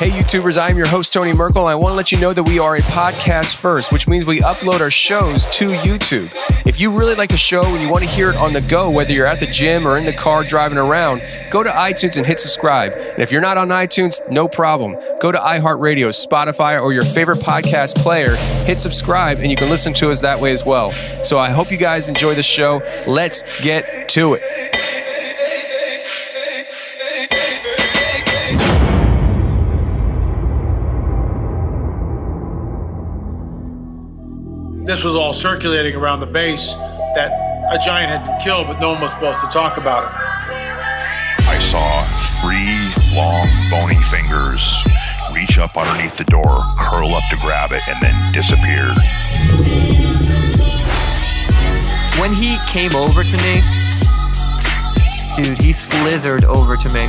Hey, YouTubers, I'm your host, Tony Merkel. I want to let you know that we are a podcast first, which means we upload our shows to YouTube. If you really like the show and you want to hear it on the go, whether you're at the gym or in the car driving around, go to iTunes and hit subscribe. And if you're not on iTunes, no problem. Go to iHeartRadio, Spotify, or your favorite podcast player, hit subscribe, and you can listen to us that way as well. So I hope you guys enjoy the show. Let's get to it. This was all circulating around the base that a giant had been killed, but no one was supposed to talk about it. I saw three long bony fingers reach up underneath the door, curl up to grab it, and then disappear. When he came over to me, dude, he slithered over to me.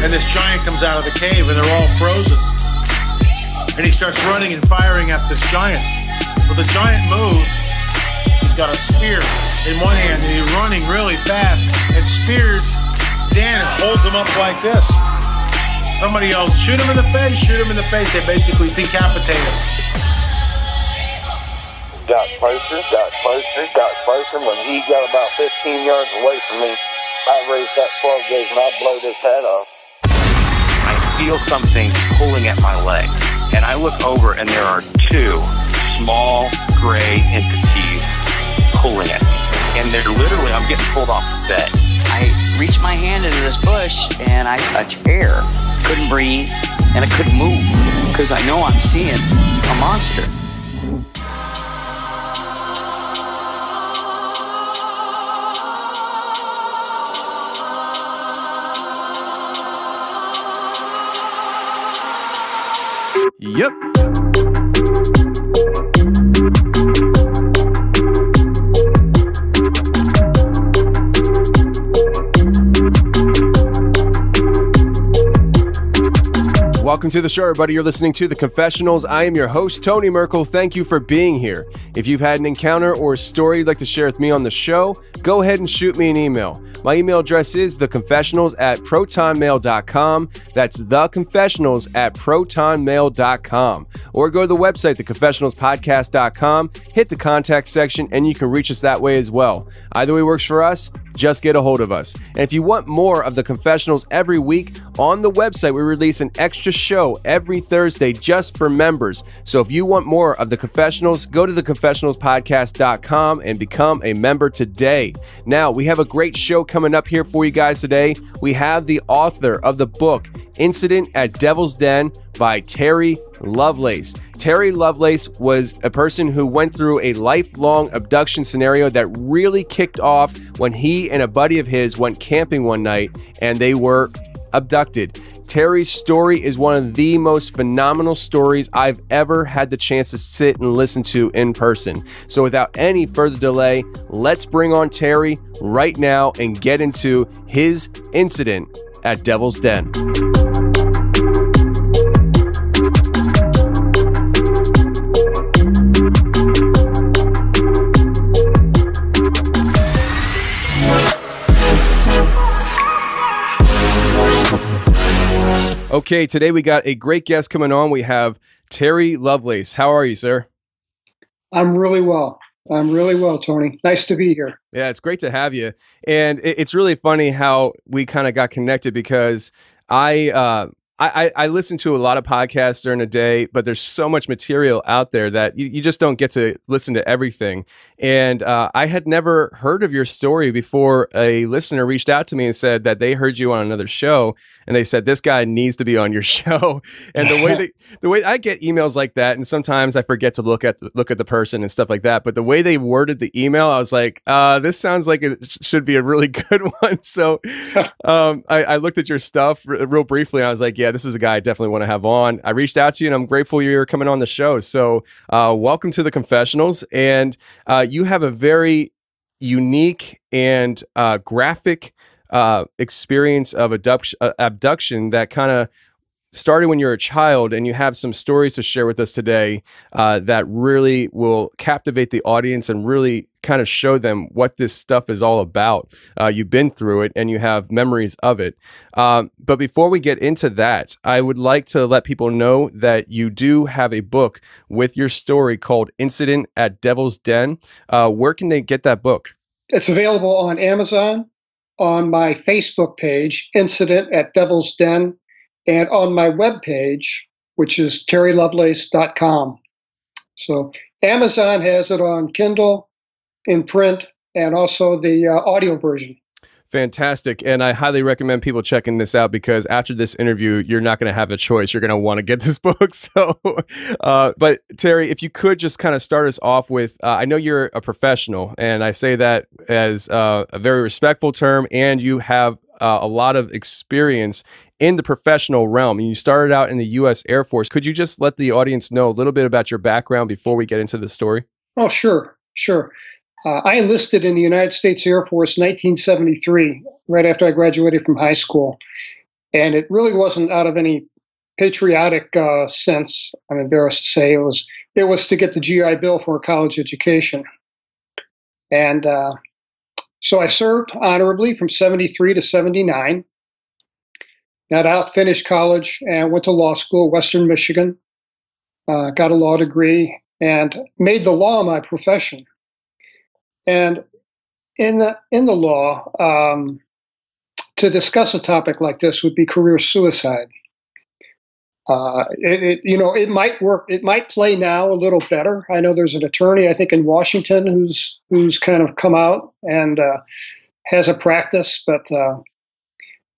And this giant comes out of the cave, and they're all frozen. And he starts running and firing at this giant. Well, the giant moves. He's got a spear in one hand, and he's running really fast and spears Dan and holds him up like this. Somebody else, shoot him in the face, shoot him in the face. They basically decapitate him. Got closer. When he got about 15 yards away from me, I raised that 12 gauge and I blowed his head off. I feel something pulling at my leg. And I look over, and there are two small gray entities pulling it. And they're literally, I'm getting pulled off the bed. I reached my hand into this bush, and I touched air. Couldn't breathe, and I couldn't move, because I know I'm seeing a monster. Yep. Welcome to the show, everybody. You're listening to The Confessionals. I am your host, Tony Merkel. Thank you for being here. If you've had an encounter or a story you'd like to share with me on the show, go ahead and shoot me an email. My email address is theconfessionals@protonmail.com. That's theconfessionals@protonmail.com. Or go to the website, theconfessionalspodcast.com, hit the contact section, and you can reach us that way as well. Either way works for us. Just get a hold of us. And if you want more of The Confessionals every week, on the website, we release an extra show every Thursday just for members. So if you want more of The Confessionals, go to theconfessionalspodcast.com and become a member today. Now, we have a great show coming up here for you guys today. We have the author of the book, Incident at Devil's Den by Terry Lovelace. Terry Lovelace was a person who went through a lifelong abduction scenario that really kicked off when he and a buddy of his went camping one night and they were abducted. Terry's story is one of the most phenomenal stories I've ever had the chance to sit and listen to in person. So without any further delay, let's bring on Terry right now and get into his incident at Devil's Den. Okay, today we got a great guest coming on. We have Terry Lovelace. How are you, sir? I'm really well. I'm really well, Tony. Nice to be here. Yeah, it's great to have you. And it's really funny how we kind of got connected because I listen to a lot of podcasts during the day, but there's so much material out there that you just don't get to listen to everything. And I had never heard of your story before a listener reached out to me and said that they heard you on another show. And they said, this guy needs to be on your show. And the way I get emails like that, and sometimes I forget to look at the person and stuff like that. But the way they worded the email, I was like, this sounds like it should be a really good one. So I looked at your stuff real briefly and I was like, yeah, this is a guy I definitely want to have on. I reached out to you and I'm grateful you're coming on the show. So welcome to The Confessionals. And you have a very unique and graphic experience of abduction that kind of started when you were a child, and you have some stories to share with us today that really will captivate the audience and really kind of show them what this stuff is all about. You've been through it and you have memories of it. But before we get into that, I would like to let people know that you do have a book with your story called Incident at Devil's Den. Where can they get that book? It's available on Amazon, on my Facebook page, Incident at Devil's Den, and on my webpage, which is terrylovelace.com. So Amazon has it on Kindle, in print, and also the audio version. Fantastic. And I highly recommend people checking this out, because after this interview, you're not going to have a choice. You're going to want to get this book. So, but Terry, if you could just kind of start us off with, I know you're a professional, and I say that as a very respectful term, and you have a lot of experience in the professional realm. And you started out in the U.S. Air Force. Could you just let the audience know a little bit about your background before we get into the story? Oh, sure, sure. I enlisted in the United States Air Force 1973, right after I graduated from high school. And it really wasn't out of any patriotic sense, I'm embarrassed to say. It was to get the GI Bill for a college education. And so I served honorably from 73 to 79. Got out, finished college, and went to law school, Western Michigan. Got a law degree and made the law my profession. And in the law, to discuss a topic like this would be career suicide. It might work. It might play now a little better. I know there's an attorney, I think, in Washington who's kind of come out and has a practice. But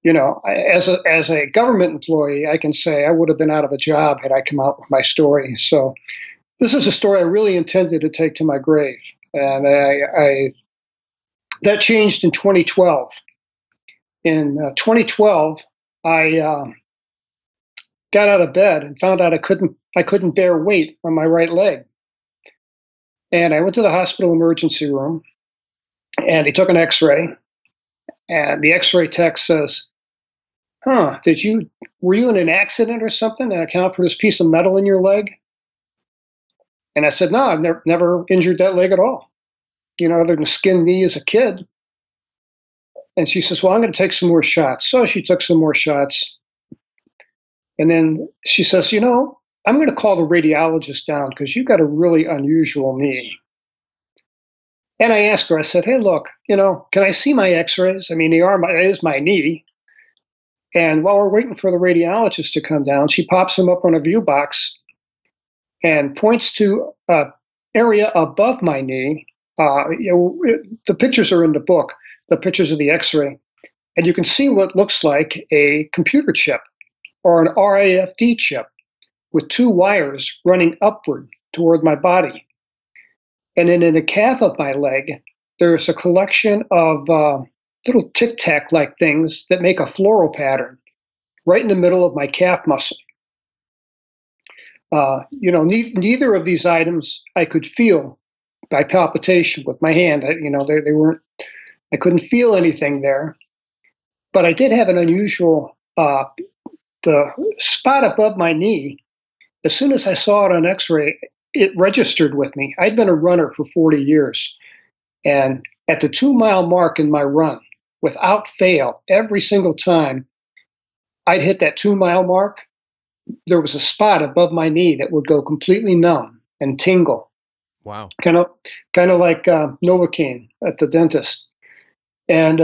you know, as a government employee, I can say I would have been out of a job had I come out with my story. So this is a story I really intended to take to my grave. And that changed in 2012. In 2012, I got out of bed and found out I couldn't bear weight on my right leg. And I went to the hospital emergency room, and they took an X-ray. And the X-ray tech says, "Huh? Were you in an accident or something? And account for this piece of metal in your leg?" And I said, "No, I've never injured that leg at all, you know, other than a skinned knee as a kid." And she says, "Well, I'm going to take some more shots." So she took some more shots. And then she says, "You know, I'm going to call the radiologist down because you've got a really unusual knee." And I asked her, I said, "Hey, look, you know, can I see my X-rays? I mean, it is my knee." And while we're waiting for the radiologist to come down, she pops him up on a view box and points to an area above my knee. The pictures are in the book, the pictures of the X-ray. And you can see what looks like a computer chip or an RFID chip with two wires running upward toward my body. And then in the calf of my leg, there's a collection of little tic-tac-like things that make a floral pattern right in the middle of my calf muscle. You know, neither of these items I could feel by palpitation with my hand. I couldn't feel anything there, but I did have an unusual, the spot above my knee. As soon as I saw it on X-ray, it registered with me. I'd been a runner for 40 years. And at the 2-mile mark in my run, without fail, every single time I'd hit that 2-mile mark, there was a spot above my knee that would go completely numb and tingle. Wow. Kind of like Novocaine at the dentist. And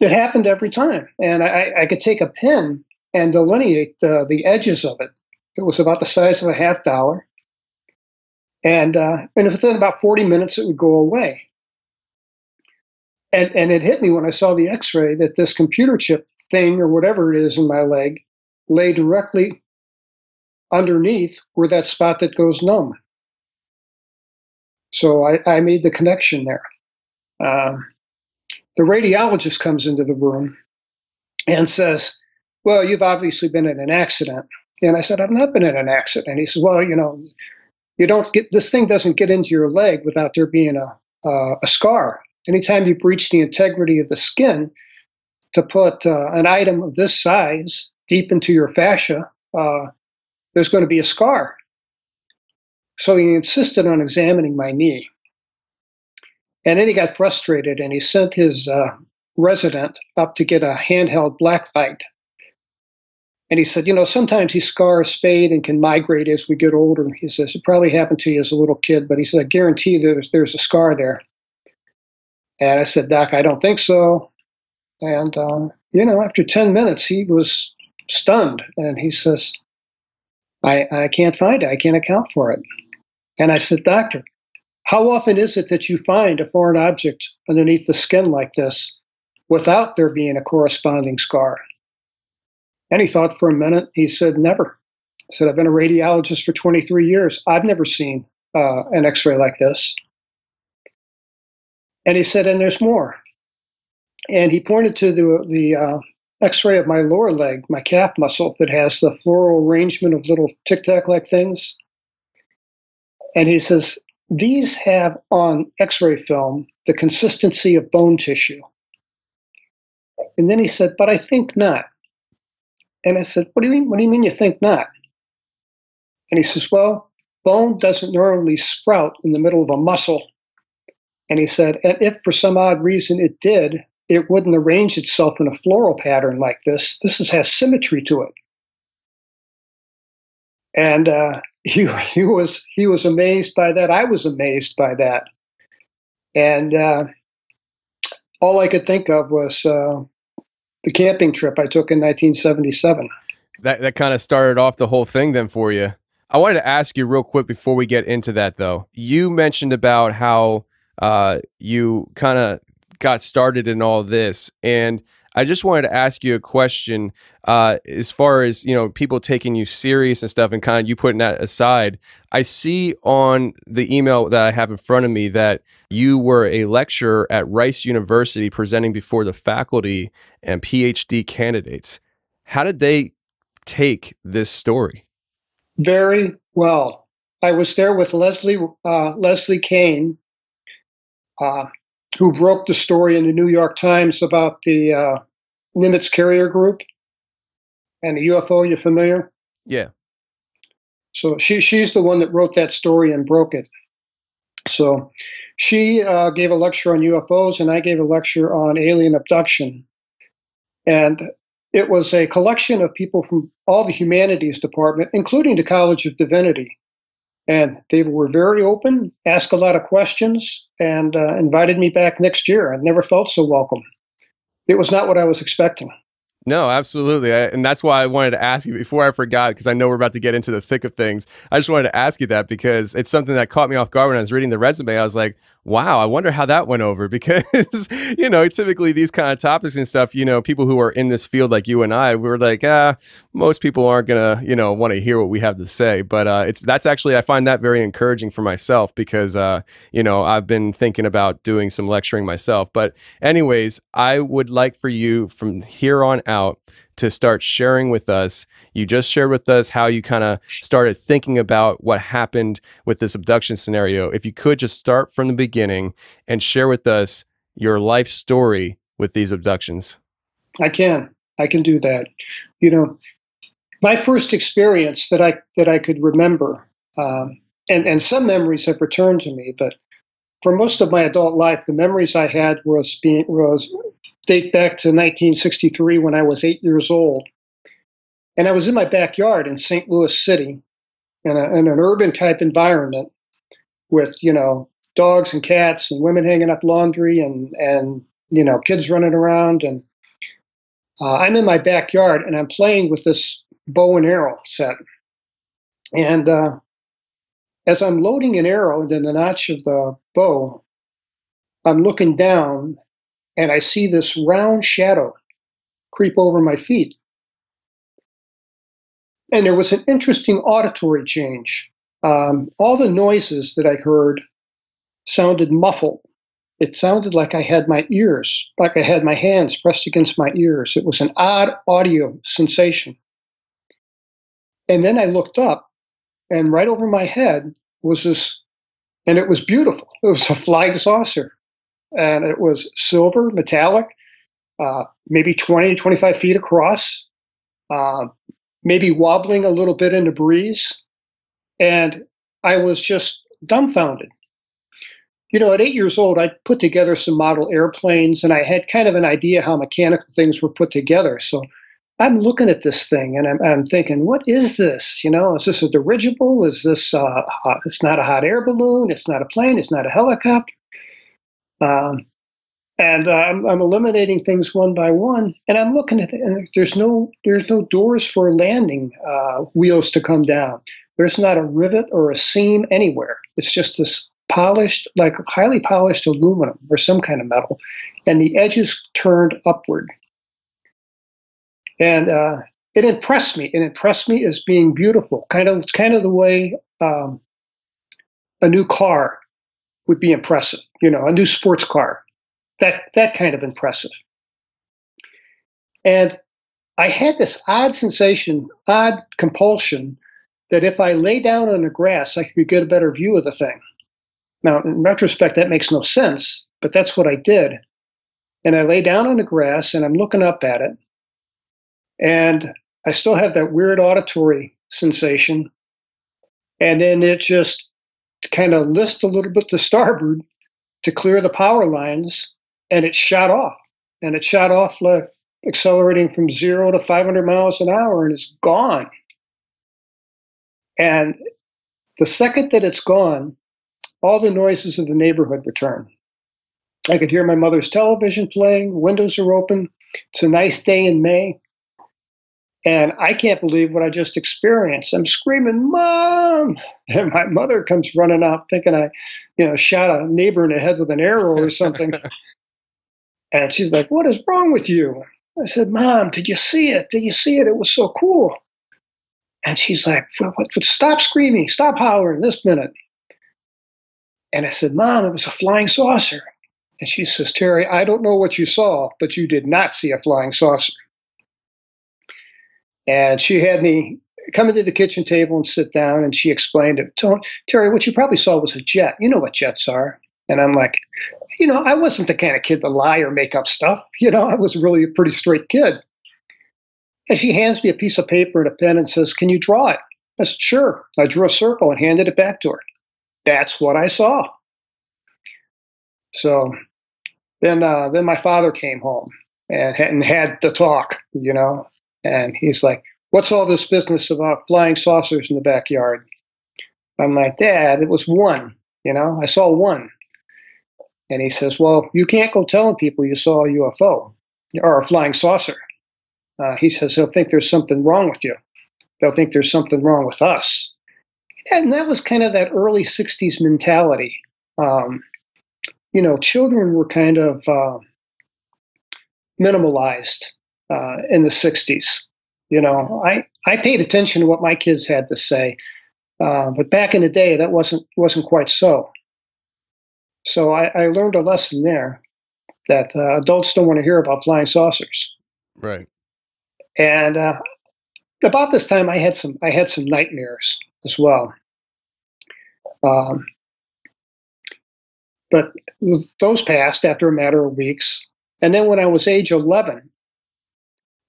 it happened every time. And I could take a pen and delineate the edges of it. It was about the size of a $half. And within about 40 minutes, it would go away. And it hit me when I saw the X-ray that this computer chip thing or whatever it is in my leg lay directly underneath where that spot that goes numb. So I made the connection there. The radiologist comes into the room and says, "Well, you've obviously been in an accident." And I said, "I've not been in an accident." And he says, "Well, you know, this thing doesn't get into your leg without there being a scar. Anytime you breach the integrity of the skin, to put an item of this size deep into your fascia, there's going to be a scar. So he insisted on examining my knee. And then he got frustrated, and he sent his resident up to get a handheld blacklight. And he said, you know, sometimes these scars fade and can migrate as we get older. And he says, it probably happened to you as a little kid, but he said, I guarantee there's a scar there. And I said, Doc, I don't think so. And, you know, after 10 minutes, he was stunned. And he says, I can't find it. I can't account for it. And I said, Doctor, how often is it that you find a foreign object underneath the skin like this without there being a corresponding scar? And he thought for a minute. He said, never. He said, I've been a radiologist for 23 years. I've never seen an x-ray like this. And he said, and there's more. And he pointed to the x-ray of my lower leg, my calf muscle, that has the floral arrangement of little tic-tac-like things. And he says, these have on x-ray film the consistency of bone tissue. And then he said, but I think not. And I said, what do you mean? What do you mean you think not? And he says, well, bone doesn't normally sprout in the middle of a muscle. And he said, and if for some odd reason it did, it wouldn't arrange itself in a floral pattern like this. This has symmetry to it. And he was amazed by that. I was amazed by that. And all I could think of was the camping trip I took in 1977. That kind of started off the whole thing then for you. I wanted to ask you real quick before we get into that, though. You mentioned about how you kind of got started in all this, and I just wanted to ask you a question as far as, you know, people taking you serious and stuff, and kind of you putting that aside. I see on the email that I have in front of me that you were a lecturer at Rice University presenting before the faculty and PhD candidates. How did they take this story? Very well. I was there with Leslie Kean, who broke the story in the New York Times about the Nimitz carrier group and the UFO. You familiar? Yeah. So she's the one that wrote that story and broke it. So she gave a lecture on UFOs, and I gave a lecture on alien abduction. And it was a collection of people from all the humanities department, including the College of Divinity. And they were very open, asked a lot of questions, and invited me back next year. I never felt so welcome. It was not what I was expecting. No, absolutely. And that's why I wanted to ask you before I forgot, because I know we're about to get into the thick of things. I just wanted to ask you that because it's something that caught me off guard when I was reading the resume. I was like, wow, I wonder how that went over, because, you know, typically these kind of topics and stuff, you know, people who are in this field like you and I, we were like, most people aren't going to, you know, want to hear what we have to say. But that's actually, I find that very encouraging for myself because, you know, I've been thinking about doing some lecturing myself. But anyways, I would like for you from here on out to start sharing with us. You just shared with us how you kind of started thinking about what happened with this abduction scenario. If you could just start from the beginning and share with us your life story with these abductions. I can do that. You know, my first experience that I could remember, and some memories have returned to me, but for most of my adult life, the memories I had date back to 1963 when I was 8 years old. And I was in my backyard in St. Louis City in an urban type environment with, you know, dogs and cats and women hanging up laundry and you know, kids running around. And I'm in my backyard and I'm playing with this bow and arrow set. And as I'm loading an arrow into the notch of the bow, I'm looking down and I see this round shadow creep over my feet. And there was an interesting auditory change. All the noises that I heard sounded muffled. It sounded like I had my ears, like I had my hands pressed against my ears. It was an odd audio sensation. And then I looked up, and right over my head was this, and it was beautiful. It was a flying saucer. And it was silver, metallic, maybe 20, 25 feet across, maybe wobbling a little bit in the breeze. And I was just dumbfounded. You know, at 8 years old, I put together some model airplanes, and I had kind of an idea how mechanical things were put together. So I'm looking at this thing, and I'm thinking, what is this? You know, is this a dirigible? Is this, it's not a hot air balloon. It's not a plane. It's not a helicopter. I'm eliminating things one by one, and I'm looking at it, and there's no doors for landing wheels to come down. There's not a rivet or a seam anywhere. It's just this polished, like highly polished aluminum or some kind of metal, and the edges turned upward. And it impressed me. It impressed me as being beautiful, kind of the way a new car would be impressive. You know, a new sports car, that kind of impressive. And I had this odd sensation, odd compulsion, that if I lay down on the grass, I could get a better view of the thing. Now, in retrospect, that makes no sense, but that's what I did. And I lay down on the grass, and I'm looking up at it. And I still have that weird auditory sensation. And then it just kind of listed a little bit to starboard to clear the power lines, and it shot off. And it shot off, like accelerating from 0 to 500 miles an hour, and it's gone. And the second that it's gone, all the noises of the neighborhood return. I could hear my mother's television playing, windows are open. It's a nice day in May. And I can't believe what I just experienced. I'm screaming, "Mom!" And my mother comes running out thinking I, you know, shot a neighbor in the head with an arrow or something. And she's like, "What is wrong with you?" I said, "Mom, did you see it? Did you see it? It was so cool." And she's like, "Stop screaming. Stop hollering this minute." And I said, "Mom, it was a flying saucer." And she says, "Terry, I don't know what you saw, but you did not see a flying saucer." And she had me come into the kitchen table and sit down, and she explained it. "Terry, what you probably saw was a jet. You know what jets are." And I'm like, you know, I wasn't the kind of kid to lie or make up stuff. You know, I was really a pretty straight kid. And she hands me a piece of paper and a pen and says, "Can you draw it?" I said, "Sure." I drew a circle and handed it back to her. That's what I saw. So then my father came home and had the talk, you know. And he's like, "What's all this business about flying saucers in the backyard?" I'm like, "Dad, it was one, you know, I saw one." And he says, "Well, you can't go telling people you saw a UFO or a flying saucer." He says, "He'll think there's something wrong with you. They'll think there's something wrong with us." And that was kind of that early 60s mentality. You know, children were kind of minimalized. In the 60s, you know, I paid attention to what my kids had to say, but back in the day, that wasn't quite so. So I learned a lesson there that adults don't want to hear about flying saucers. Right. And about this time, I had some nightmares as well. But those passed after a matter of weeks, and then when I was age 11.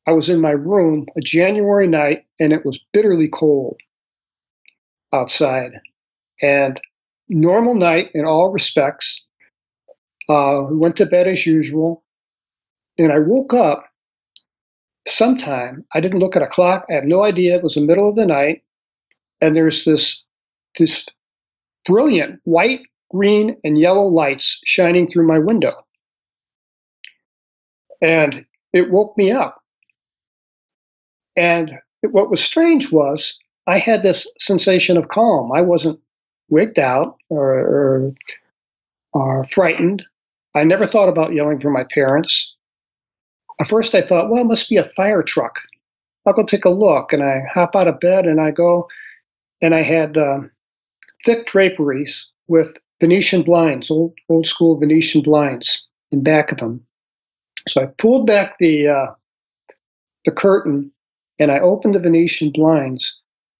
I was in my room a January night, and it was bitterly cold outside. And normal night in all respects. Went to bed as usual. And I woke up sometime. I didn't look at a clock. I had no idea. It was the middle of the night. And there's this brilliant white, green, and yellow lights shining through my window. And it woke me up. And what was strange was I had this sensation of calm. I wasn't wigged out or frightened. I never thought about yelling for my parents. At first I thought, well, it must be a fire truck. I'll go take a look. And I hop out of bed and I go, and I had thick draperies with Venetian blinds, old school Venetian blinds in back of them. So I pulled back the curtain. And I opened the Venetian blinds,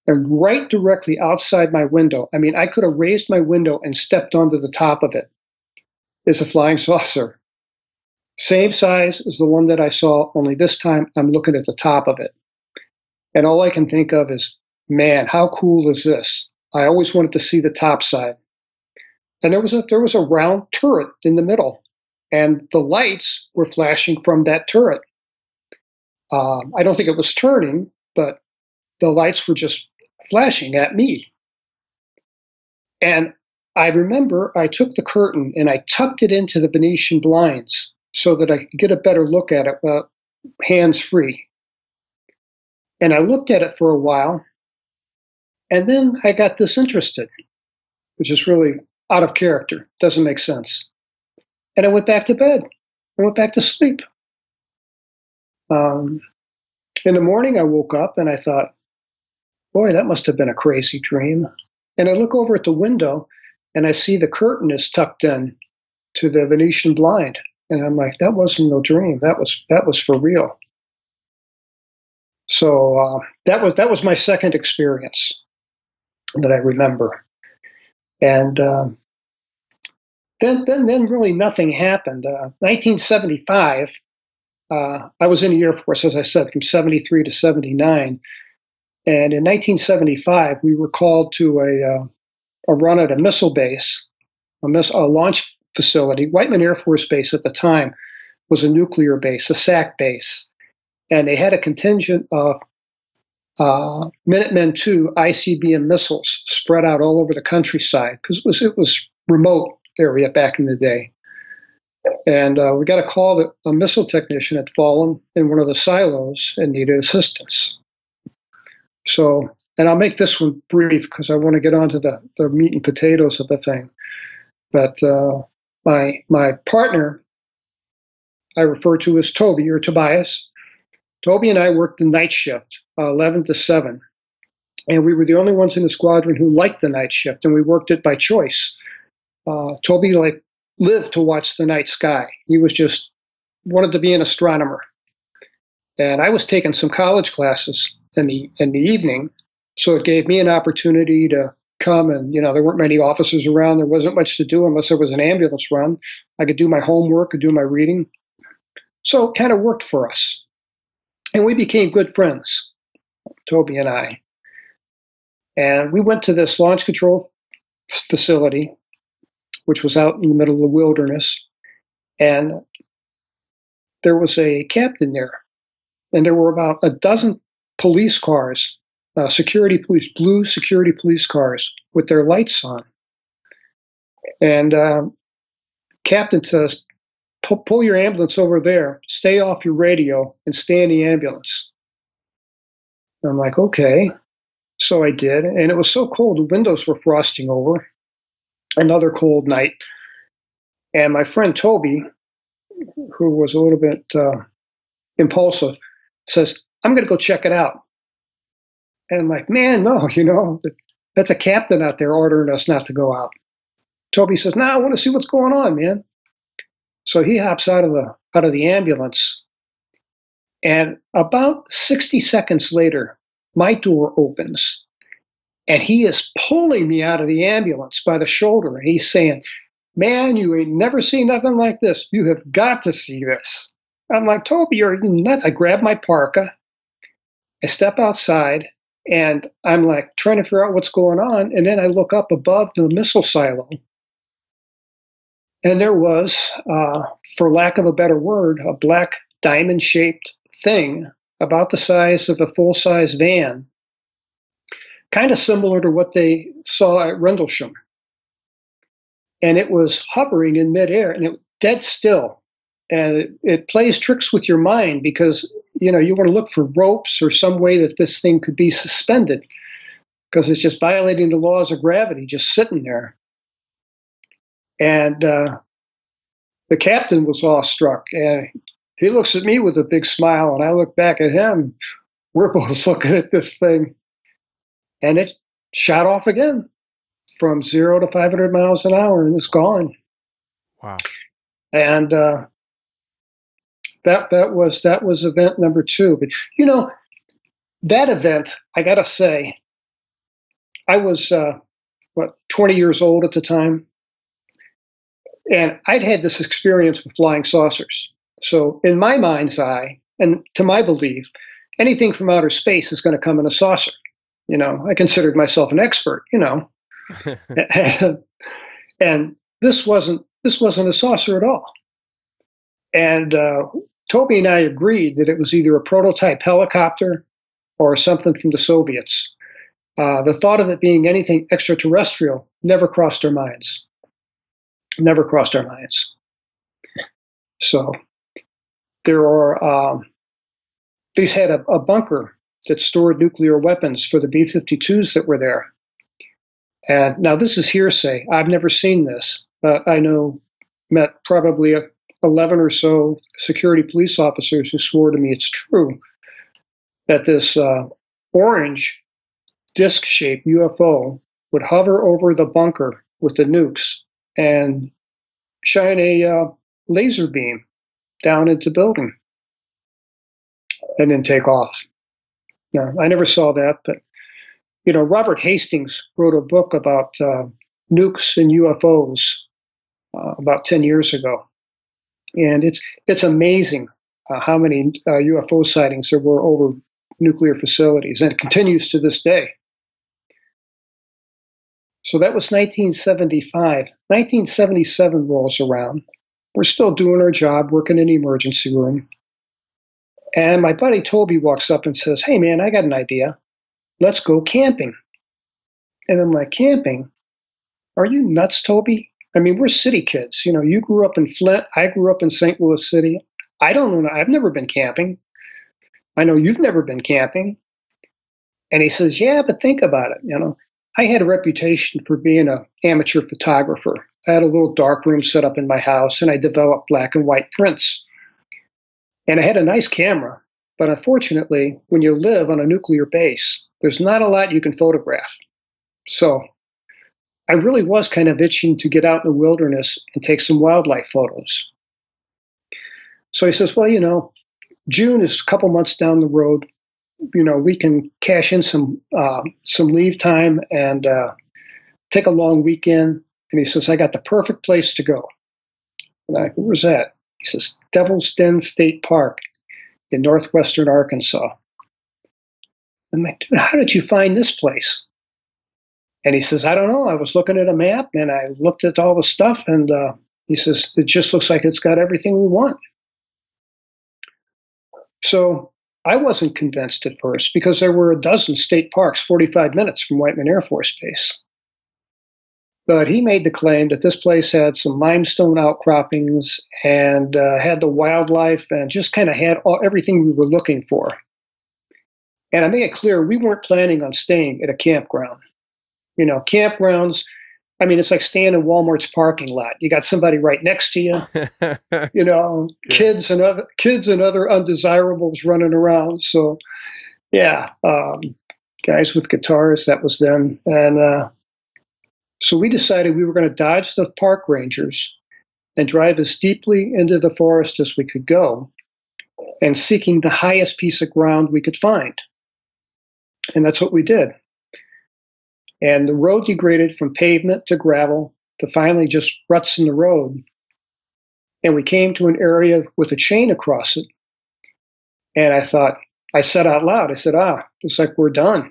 and right directly outside my window, I mean, I could have raised my window and stepped onto the top of it, is a flying saucer. Same size as the one that I saw, only this time I'm looking at the top of it. And all I can think of is, man, how cool is this? I always wanted to see the top side. And there was a round turret in the middle, and the lights were flashing from that turret. I don't think it was turning, but the lights were just flashing at me. And I remember I took the curtain and I tucked it into the Venetian blinds so that I could get a better look at it, hands-free. And I looked at it for a while, and then I got disinterested, which is really out of character, doesn't make sense. And I went back to bed. I went back to sleep. In the morning, I woke up and I thought, boy, that must have been a crazy dream. And I look over at the window and I see the curtain is tucked in to the Venetian blind. And I'm like, that wasn't no dream. That was for real. So that was my second experience that I remember. And then really nothing happened. 1975, I was in the Air Force, as I said, from 73 to 79. And in 1975, we were called to a run at a missile base, a launch facility. Whiteman Air Force Base at the time was a nuclear base, a SAC base. And they had a contingent of Minutemen II ICBM missiles spread out all over the countryside, because it was remote area back in the day. And we got a call that a missile technician had fallen in one of the silos and needed assistance. So, and I'll make this one brief because I want to get on to the meat and potatoes of the thing. But my partner, I refer to as Toby or Tobias. Toby and I worked the night shift, 11 to 7. And we were the only ones in the squadron who liked the night shift, and we worked it by choice. Toby lived to watch the night sky. He was just wanted to be an astronomer. And I was taking some college classes in the evening, so it gave me an opportunity to come and, there weren't many officers around. There wasn't much to do unless there was an ambulance run. I could do my homework, could do my reading. So it kind of worked for us. And we became good friends, Toby and I. And we went to this launch control facility, which was out in the middle of the wilderness. And there was a captain there. And there were about a dozen police cars, blue security police cars with their lights on. And captain says, pull your ambulance over there, stay off your radio, and stay in the ambulance. And I'm like, okay. So I did. And it was so cold, the windows were frosting over. Another cold night. And my friend Toby, who was a little bit impulsive, says, I'm going to go check it out. And I'm like, man, no, that's a captain out there ordering us not to go out. Toby says, I want to see what's going on, man. So he hops out of the ambulance, and about 60 seconds later, my door opens, and he is pulling me out of the ambulance by the shoulder, and he's saying, man, you ain't never seen nothing like this. You have got to see this. I'm like, Toby, you're nuts. I grab my parka, I step outside, and I'm like trying to figure out what's going on, and then I look up above the missile silo. And there was, for lack of a better word, a black diamond-shaped thing about the size of a full-size van, kind of similar to what they saw at Rendlesham. And it was hovering in midair, and it was dead still. And it plays tricks with your mind because, you want to look for ropes or some way that this thing could be suspended because it's just violating the laws of gravity, just sitting there. And the captain was awestruck, and he looks at me with a big smile, and I look back at him. We're both looking at this thing, and it shot off again from 0 to 500 miles an hour, and it's gone. Wow! And that was event number 2. But that event, I gotta say, I was 20 years old at the time. And I'd had this experience with flying saucers. So in my mind's eye, and to my belief, anything from outer space is going to come in a saucer. You know, I considered myself an expert, you know, and this wasn't a saucer at all. And Toby and I agreed that it was either a prototype helicopter or something from the Soviets. The thought of it being anything extraterrestrial never crossed our minds. Never crossed our minds. So there are, these had a bunker that stored nuclear weapons for the B-52s that were there. And now this is hearsay. I've never seen this. I know, met probably 11 or so security police officers who swore to me it's true that this orange disc-shaped UFO would hover over the bunker with the nukes and shine a laser beam down into the building and then take off. Now, I never saw that, but you know, Robert Hastings wrote a book about nukes and UFOs about 10 years ago. And it's amazing how many UFO sightings there were over nuclear facilities, and it continues to this day. So that was 1975. 1977 rolls around. We're still doing our job, working in the emergency room. And my buddy Toby walks up and says, "Hey man, I got an idea. Let's go camping." And I'm like, "Camping? Are you nuts, Toby? I mean, we're city kids. You know, you grew up in Flint. I grew up in St. Louis City. I don't know. I've never been camping. I know you've never been camping." And he says, "Yeah, but think about it. You know, I had a reputation for being an amateur photographer. I had a little dark room set up in my house, and I developed black and white prints. And I had a nice camera. But unfortunately, when you live on a nuclear base, there's not a lot you can photograph. So I really was kind of itching to get out in the wilderness and take some wildlife photos." So he says, "Well, you know, June is a couple months down the road. You know, we can cash in some leave time and take a long weekend." And he says, "I got the perfect place to go." And I go, "Where's that?" He says, "Devil's Den State Park in northwestern Arkansas." I'm like, "Dude, how did you find this place?" And he says, "I don't know. I was looking at a map and I looked at all the stuff." And he says, "It just looks like it's got everything we want." So I wasn't convinced at first because there were a dozen state parks 45 minutes from Whiteman Air Force Base. But he made the claim that this place had some limestone outcroppings and had the wildlife and just kind of had everything we were looking for. And I made it clear we weren't planning on staying at a campground. You know, campgrounds, I mean, it's like staying in Walmart's parking lot. You got somebody right next to you, you know, yeah. kids and other undesirables running around. So, yeah, guys with guitars, that was them. And so we decided we were going to dodge the park rangers and drive as deeply into the forest as we could go and seeking the highest piece of ground we could find. And that's what we did. And the road degraded from pavement to gravel to finally just ruts in the road. And we came to an area with a chain across it. And I thought, I said out loud, I said, "Ah, it's like we're done."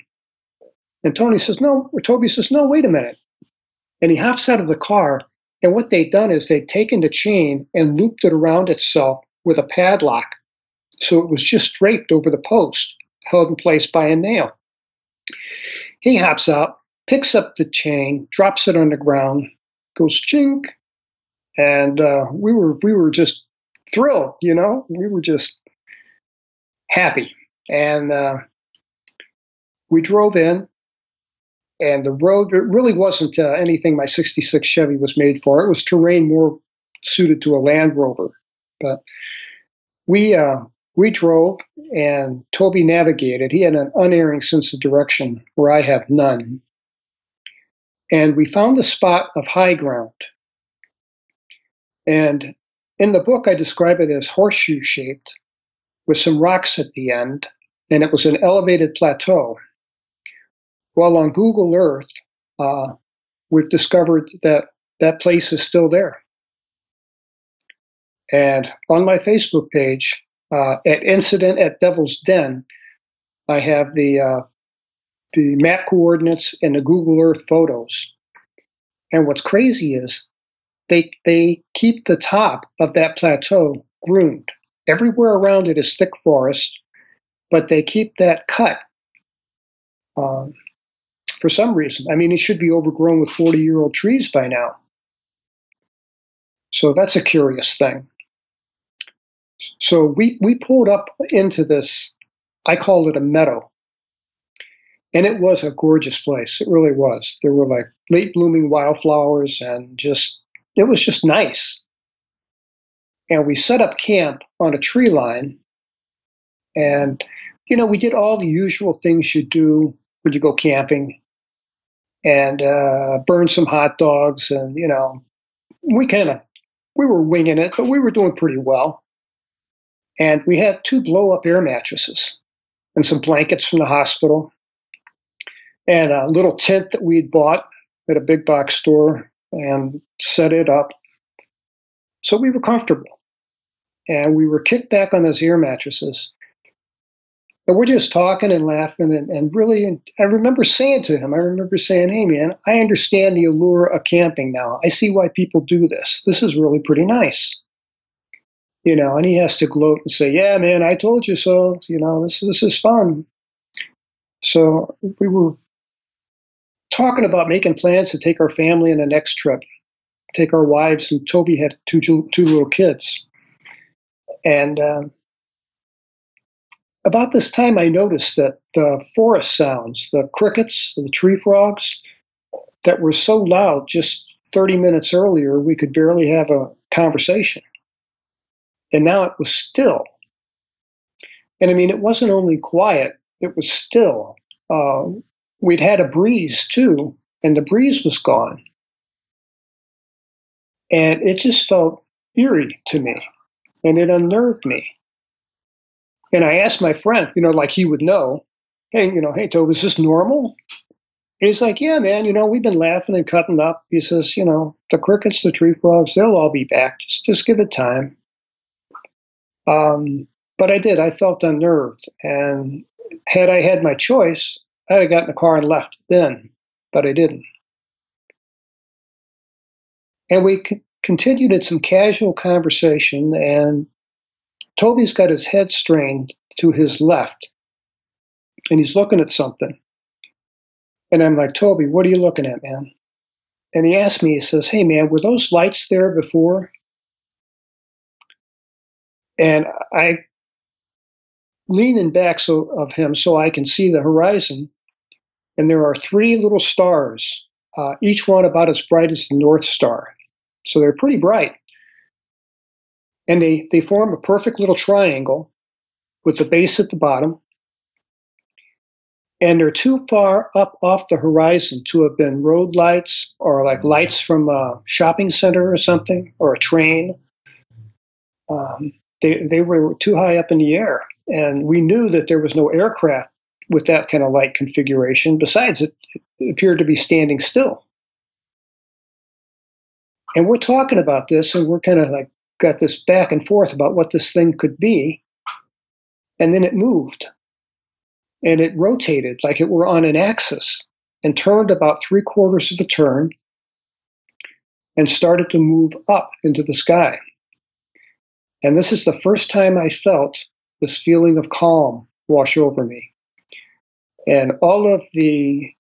And Toby says, no, wait a minute. And he hops out of the car. And what they'd done is they'd taken the chain and looped it around itself with a padlock. So it was just draped over the post, held in place by a nail. He hops out, picks up the chain, drops it on the ground, goes chink, and we were just thrilled, you know? We were just happy. And we drove in, and the road, it really wasn't anything my 66 Chevy was made for. It was terrain more suited to a Land Rover. But we drove, and Toby navigated. He had an unerring sense of direction where I have none. And we found a spot of high ground. And in the book, I describe it as horseshoe-shaped with some rocks at the end, and it was an elevated plateau. Well, on Google Earth, we've discovered that that place is still there. And on my Facebook page, at Incident at Devil's Den, I have the map coordinates and the Google Earth photos. And what's crazy is they keep the top of that plateau groomed. Everywhere around it is thick forest, but they keep that cut for some reason. I mean, it should be overgrown with 40-year-old trees by now. So that's a curious thing. So we pulled up into this, I called it a meadow. And it was a gorgeous place. It really was. There were like late blooming wildflowers and just, it was just nice. And we set up camp on a tree line. And, you know, we did all the usual things you do when you go camping and burn some hot dogs. And, you know, we were winging it, but we were doing pretty well. And we had 2 blow-up air mattresses and some blankets from the hospital and a little tent that we had bought at a big box store and set it up. So we were comfortable. And we were kicked back on those air mattresses. And we're just talking and laughing and really, and I remember saying to him, hey man, I understand the allure of camping now. I see why people do this. This is really pretty nice. You know, and he has to gloat and say, yeah, man, I told you so. You know, this is fun. So we were talking about making plans to take our family on the next trip, take our wives, and Toby had two little kids. And about this time, I noticed that the forest sounds, the crickets, the tree frogs, that were so loud just 30 minutes earlier, we could barely have a conversation. And now it was still. And I mean, it wasn't only quiet, it was still. We'd had a breeze too, and the breeze was gone. And it just felt eerie to me, and it unnerved me. And I asked my friend, you know, like he would know, hey, Tobe, is this normal? And he's like, yeah, man, you know, we've been laughing and cutting up. He says, you know, the crickets, the tree frogs, they'll all be back. Just give it time. But I felt unnerved, and had I had my choice, I'd have gotten in the car and left then, but I didn't. And we continued in some casual conversation, and Toby's got his head strained to his left, and he's looking at something. And I'm like, Toby, what are you looking at, man? And he asked me, he says, hey, man, were those lights there before? And I lean in back of him so I can see the horizon. And there are 3 little stars, each one about as bright as the North Star. So they're pretty bright. And they form a perfect little triangle with the base at the bottom. And they're too far up off the horizon to have been road lights or like lights from a shopping center or something, or a train. They were too high up in the air, and we knew that there was no aircraft with that kind of light configuration. Besides, it appeared to be standing still. And we're talking about this, and we're kind of like got this back and forth about what this thing could be. And then it moved, and it rotated like it were on an axis, and turned about 3/4 of a turn, and started to move up into the sky. And this is the first time I felt this feeling of calm wash over me. And all of the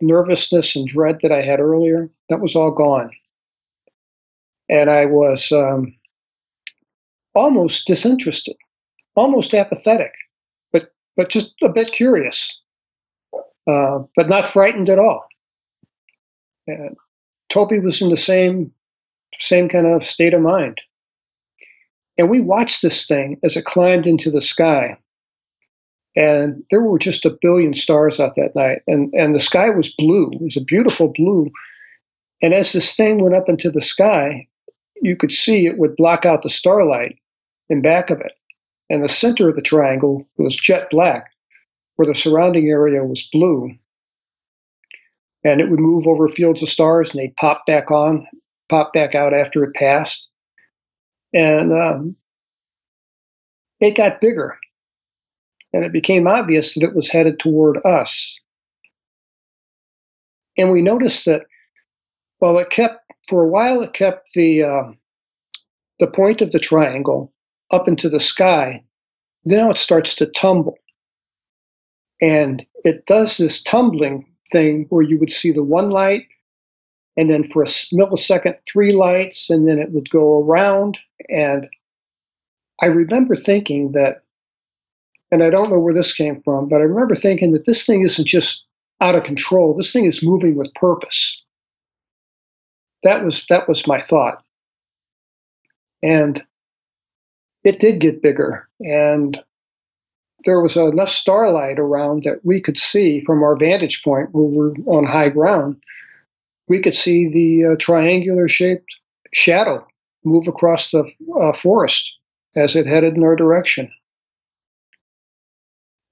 nervousness and dread that I had earlier, that was all gone. And I was almost disinterested, almost apathetic, but just a bit curious, but not frightened at all. And Toby was in the same kind of state of mind. And we watched this thing as it climbed into the sky. And there were just a billion stars out that night. And the sky was blue. It was a beautiful blue. And as this thing went up into the sky, you could see it would block out the starlight in back of it. And the center of the triangle was jet black, where the surrounding area was blue. And it would move over fields of stars, and they'd pop back out after it passed. And it got bigger and it became obvious that it was headed toward us. And we noticed that, well, for a while it kept the point of the triangle up into the sky. Now it starts to tumble. And it does this tumbling thing where you would see the one light, and then for a millisecond, three lights, and then it would go around. And I remember thinking that, and I don't know where this came from, but I remember thinking that this thing isn't just out of control. This thing is moving with purpose. That was my thought. And it did get bigger, and there was enough starlight around that we could see from our vantage point where we're on high ground, we could see the triangular-shaped shadow move across the forest as it headed in our direction.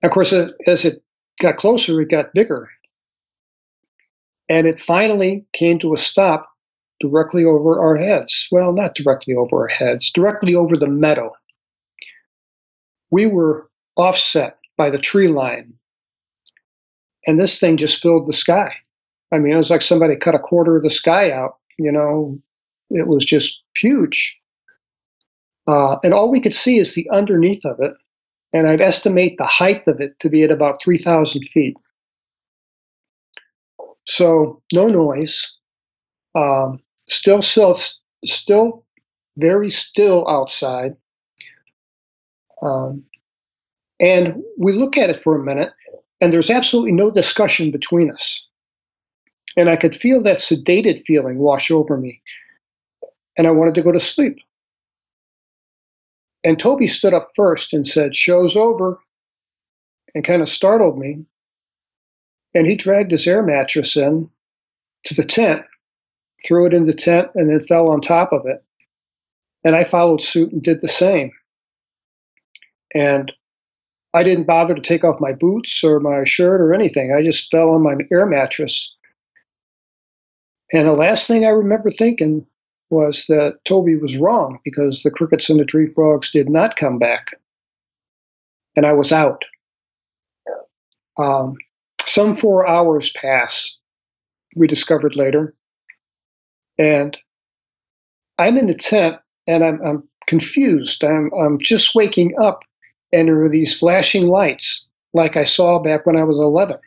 Of course, as it got closer, it got bigger. And it finally came to a stop directly over our heads. Well, not directly over our heads, directly over the meadow. We were offset by the tree line. And this thing just filled the sky. I mean, it was like somebody cut a quarter of the sky out, you know. It was just huge. And all we could see is the underneath of it. And I'd estimate the height of it to be at about 3,000 feet. So no noise. Still very still outside. And we look at it for a minute, and there's absolutely no discussion between us. And I could feel that sedated feeling wash over me. And I wanted to go to sleep. And Toby stood up first and said, "Show's over," and kind of startled me. And he dragged his air mattress in to the tent, threw it in the tent, and then fell on top of it. And I followed suit and did the same. And I didn't bother to take off my boots or my shirt or anything. I just fell on my air mattress. And the last thing I remember thinking was that Toby was wrong, because the crickets and the tree frogs did not come back. And I was out. Some 4 hours pass, we discovered later. And I'm in the tent, and I'm confused. I'm just waking up, and there are these flashing lights like I saw back when I was 11.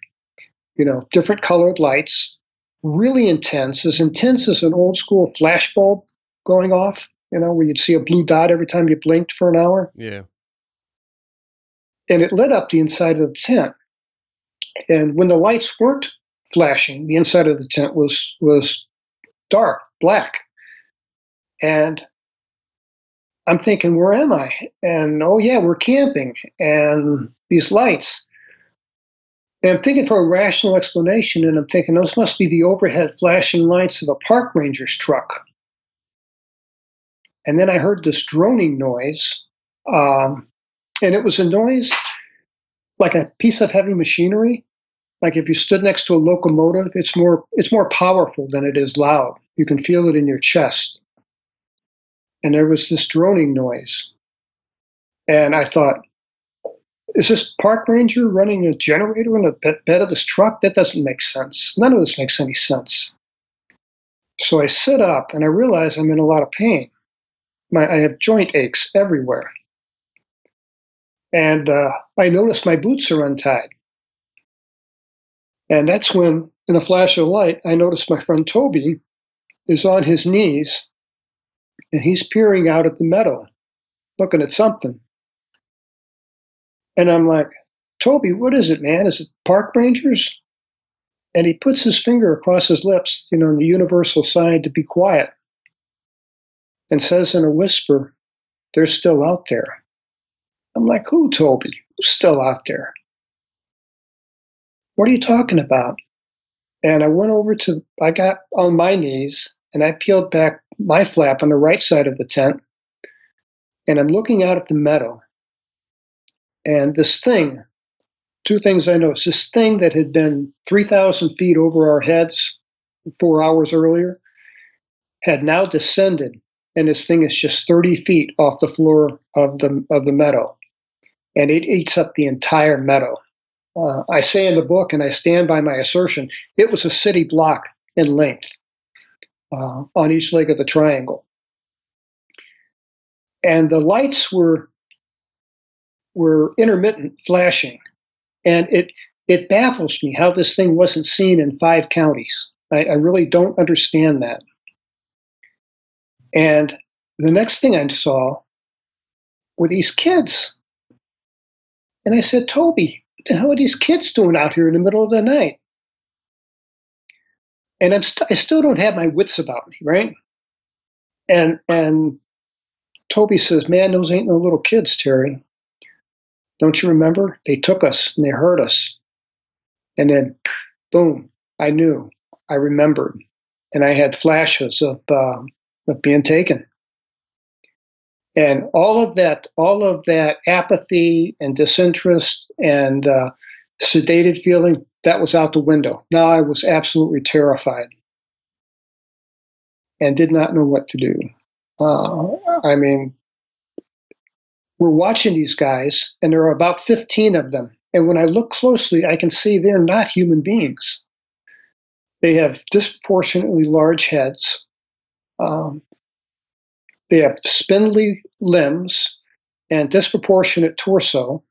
You know, different colored lights, really intense as an old school flash bulb going off, you know, where you'd see a blue dot every time you blinked for an hour. Yeah. And it lit up the inside of the tent. And when the lights weren't flashing, the inside of the tent was dark, black. And I'm thinking, where am I? And, oh yeah, we're camping, and these lights. And I'm thinking for a rational explanation, and I'm thinking, those must be the overhead flashing lights of a park ranger's truck. And then I heard this droning noise, and it was a noise like a piece of heavy machinery. Like if you stood next to a locomotive, it's more powerful than it is loud. You can feel it in your chest. And there was this droning noise. And I thought, is this park ranger running a generator in the bed of his truck? That doesn't make sense. None of this makes any sense. So I sit up, and I realize I'm in a lot of pain. I have joint aches everywhere. And I notice my boots are untied. And that's when, in a flash of light, I notice my friend Toby is on his knees, and he's peering out at the meadow, looking at something. And I'm like, "Toby, what is it, man? Is it park rangers?" And he puts his finger across his lips, you know, in the universal sign to be quiet, and says in a whisper, "They're still out there." I'm like, "Who, Toby? Who's still out there? What are you talking about?" And I went over to, I got on my knees, and I peeled back my flap on the right side of the tent, and I'm looking out at the meadow. And this thing, two things I noticed, this thing that had been 3,000 feet over our heads 4 hours earlier had now descended, and this thing is just 30 feet off the floor of the meadow. and it eats up the entire meadow. I say in the book, and I stand by my assertion, it was a city block in length on each leg of the triangle. And the lights were intermittent flashing, and it baffles me how this thing wasn't seen in 5 counties. I really don't understand that. And the next thing I saw were these kids. And I said, Toby, what the hell are these kids doing out here in the middle of the night? And I still don't have my wits about me, right? And Toby says, man, those ain't no little kids, Terry. Don't you remember? They took us and they hurt us. And then, boom, I knew. I remembered. And I had flashes of being taken. And all of that apathy and disinterest and sedated feeling, that was out the window. Now I was absolutely terrified and did not know what to do. I mean, we're watching these guys, and there are about 15 of them. And when I look closely, I can see they're not human beings. They have disproportionately large heads. They have spindly limbs and disproportionate torso.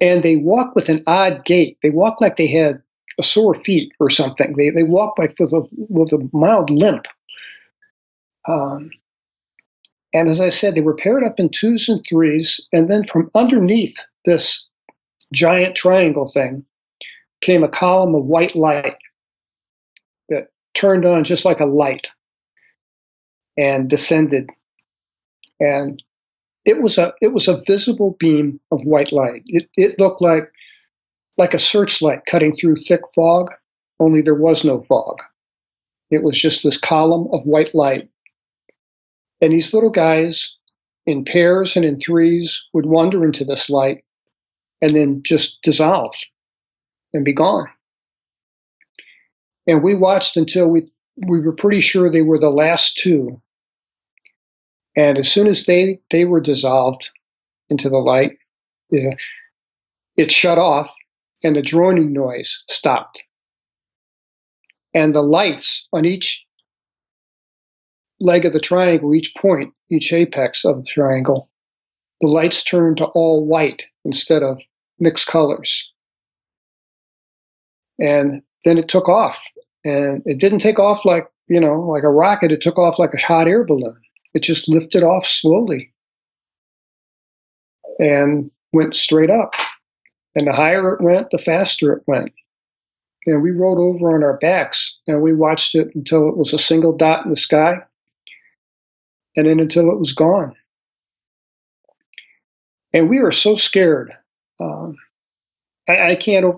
And they walk with an odd gait. They walk like they had a sore feet or something. They walk like with a mild limp. And as I said, they were paired up in 2s and 3s. And then from underneath this giant triangle thing came a column of white light that turned on just like a light and descended. And it was a visible beam of white light. It looked like a searchlight cutting through thick fog, only there was no fog. It was just this column of white light. And these little guys in pairs and in 3s would wander into this light and then just dissolve and be gone. And we watched until we were pretty sure they were the last 2. And as soon as they were dissolved into the light, it shut off and the droning noise stopped. And the lights on each leg of the triangle, each point, each apex of the triangle, the lights turned to all white instead of mixed colors. And then it took off. And it didn't take off like a rocket. It took off like a hot air balloon. It just lifted off slowly and went straight up. And the higher it went, the faster it went. And we rolled over on our backs, and we watched it until it was a single dot in the sky, and then until it was gone. And we were so scared. I can't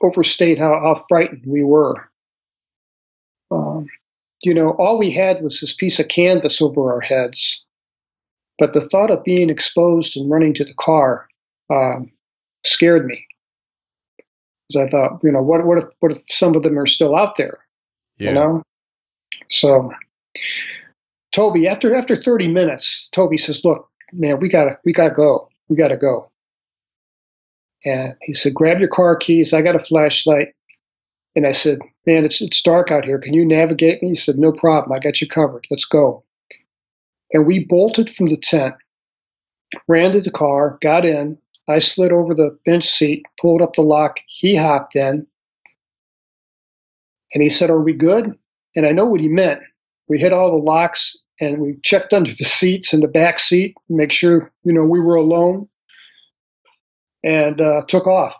overstate how frightened we were. All we had was this piece of canvas over our heads, but the thought of being exposed and running to the car scared me. Because I thought, what if some of them are still out there? Yeah. You know? So Toby, after 30 minutes, Toby says, look, man, we gotta go. We gotta go. And he said, grab your car keys, I got a flashlight. And I said, man, it's dark out here. Can you navigate me? He said, no problem. I got you covered. Let's go. And we bolted from the tent, ran to the car, got in. I slid over the bench seat, pulled up the lock. He hopped in. And he said, are we good? And I know what he meant. We hit all the locks, and we checked under the seats in the back seat, make sure, we were alone, and took off.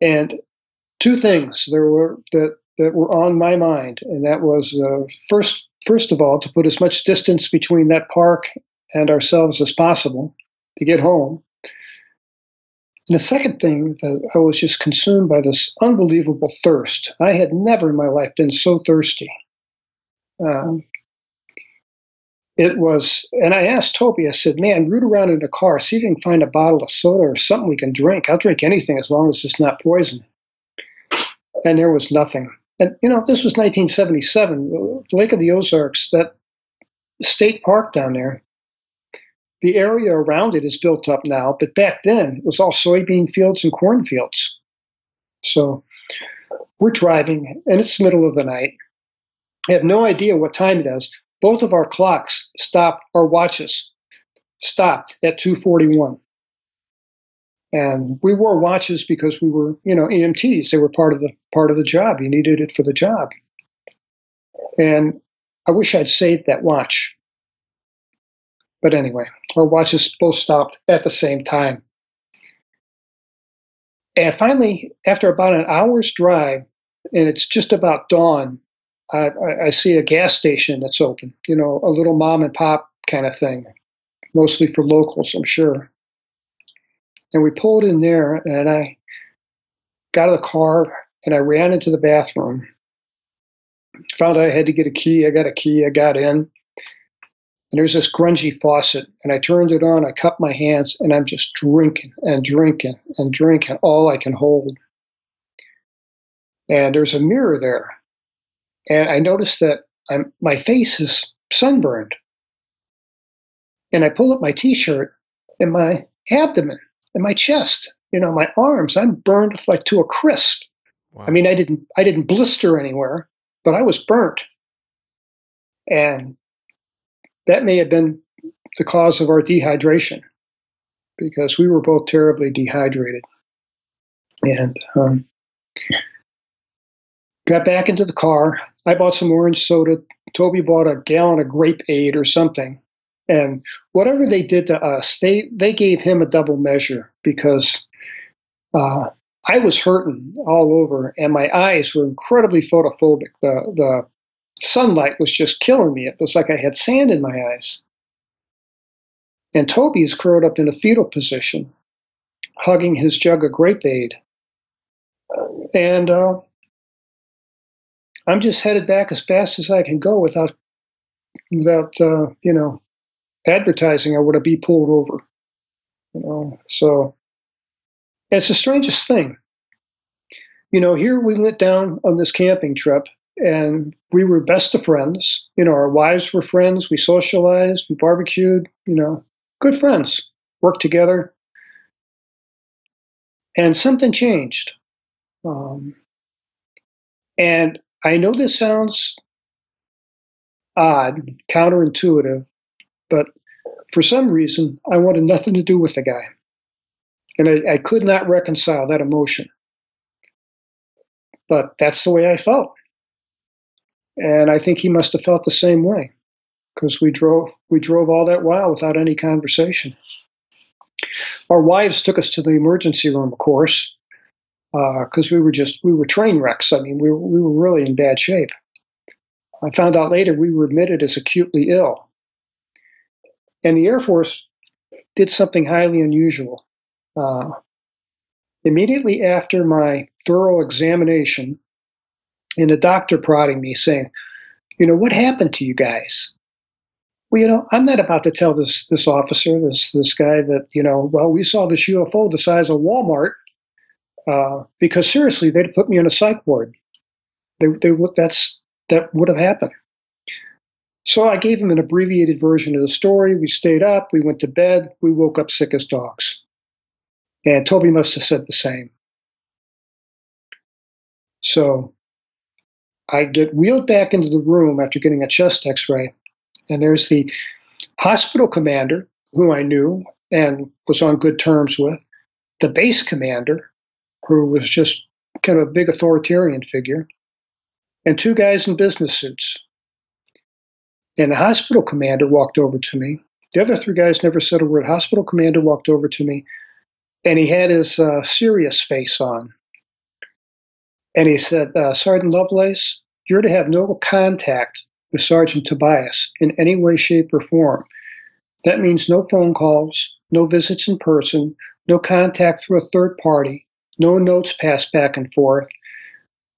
And two things that were on my mind, and that was first of all, to put as much distance between that park and ourselves as possible to get home. And the second thing, that I was just consumed by this unbelievable thirst. I had never in my life been so thirsty. And I asked Toby, I said, man, root around in the car, see if you can find a bottle of soda or something we can drink. I'll drink anything as long as it's not poison. And there was nothing. And, this was 1977. Lake of the Ozarks, that state park down there, The area around it is built up now, but back then it was all soybean fields and cornfields. So we're driving, and it's the middle of the night. I have no idea what time it is. Both of our clocks stopped, our watches stopped at 2:41. And we wore watches because we were, you know, EMTs. They were part of the job. You needed it for the job. And I wish I'd saved that watch. But anyway, our watches both stopped at the same time. And finally, after about an hour's drive, and it's just about dawn, I see a gas station that's open, you know, a little mom and pop kind of thing, mostly for locals, I'm sure. And we pulled in there, and I got out of the car, and I ran into the bathroom. Found out I had to get a key. I got a key. I got in, and there's this grungy faucet, and I turned it on. I cupped my hands, and I'm just drinking and drinking and drinking all I can hold. And there's a mirror there, and I noticed that my face is sunburned. And I pull up my T-shirt, and my abdomen and my chest, you know, my arms, I'm burned like to a crisp. Wow. I mean, I didn't blister anywhere, but I was burnt. And that may have been the cause of our dehydration, because we were both terribly dehydrated. And got back into the car. I bought some orange soda. Toby bought a gallon of grape aid or something. And whatever they did to us, they gave him a double measure, because I was hurting all over, and my eyes were incredibly photophobic. The sunlight was just killing me. It was like I had sand in my eyes. And Toby is curled up in a fetal position, hugging his jug of grape aid. And I'm just headed back as fast as I can go without you know, advertising I would have been pulled over, you know. So it's the strangest thing, you know. Here we went down on this camping trip, and we were best of friends, you know. Our wives were friends. We socialized, we barbecued, you know, good friends, worked together. And something changed, and I know this sounds odd, counterintuitive, but for some reason, I wanted nothing to do with the guy. And I could not reconcile that emotion. But that's the way I felt. And I think he must have felt the same way, because we drove all that while without any conversation. Our wives took us to the emergency room, of course, because we were train wrecks. I mean, we were really in bad shape. I found out later we were admitted as acutely ill. And the Air Force did something highly unusual. Immediately after my thorough examination, and the doctor prodding me, saying, you know, what happened to you guys? Well, you know, I'm not about to tell this officer, this guy that, you know, well, we saw this UFO the size of Walmart, because seriously, they'd put me on a psych ward. That would have happened. So I gave him an abbreviated version of the story. We stayed up, we went to bed, we woke up sick as dogs. And Toby must have said the same. So I get wheeled back into the room after getting a chest x-ray, and there's the hospital commander, who I knew and was on good terms with, the base commander, who was just kind of a big authoritarian figure, and two guys in business suits. And the hospital commander walked over to me. The other three guys never said a word. Hospital commander walked over to me, and he had his serious face on. And he said, Sergeant Lovelace, you're to have no contact with Sergeant Tobias in any way, shape, or form. That means no phone calls, no visits in person, no contact through a third party, no notes passed back and forth,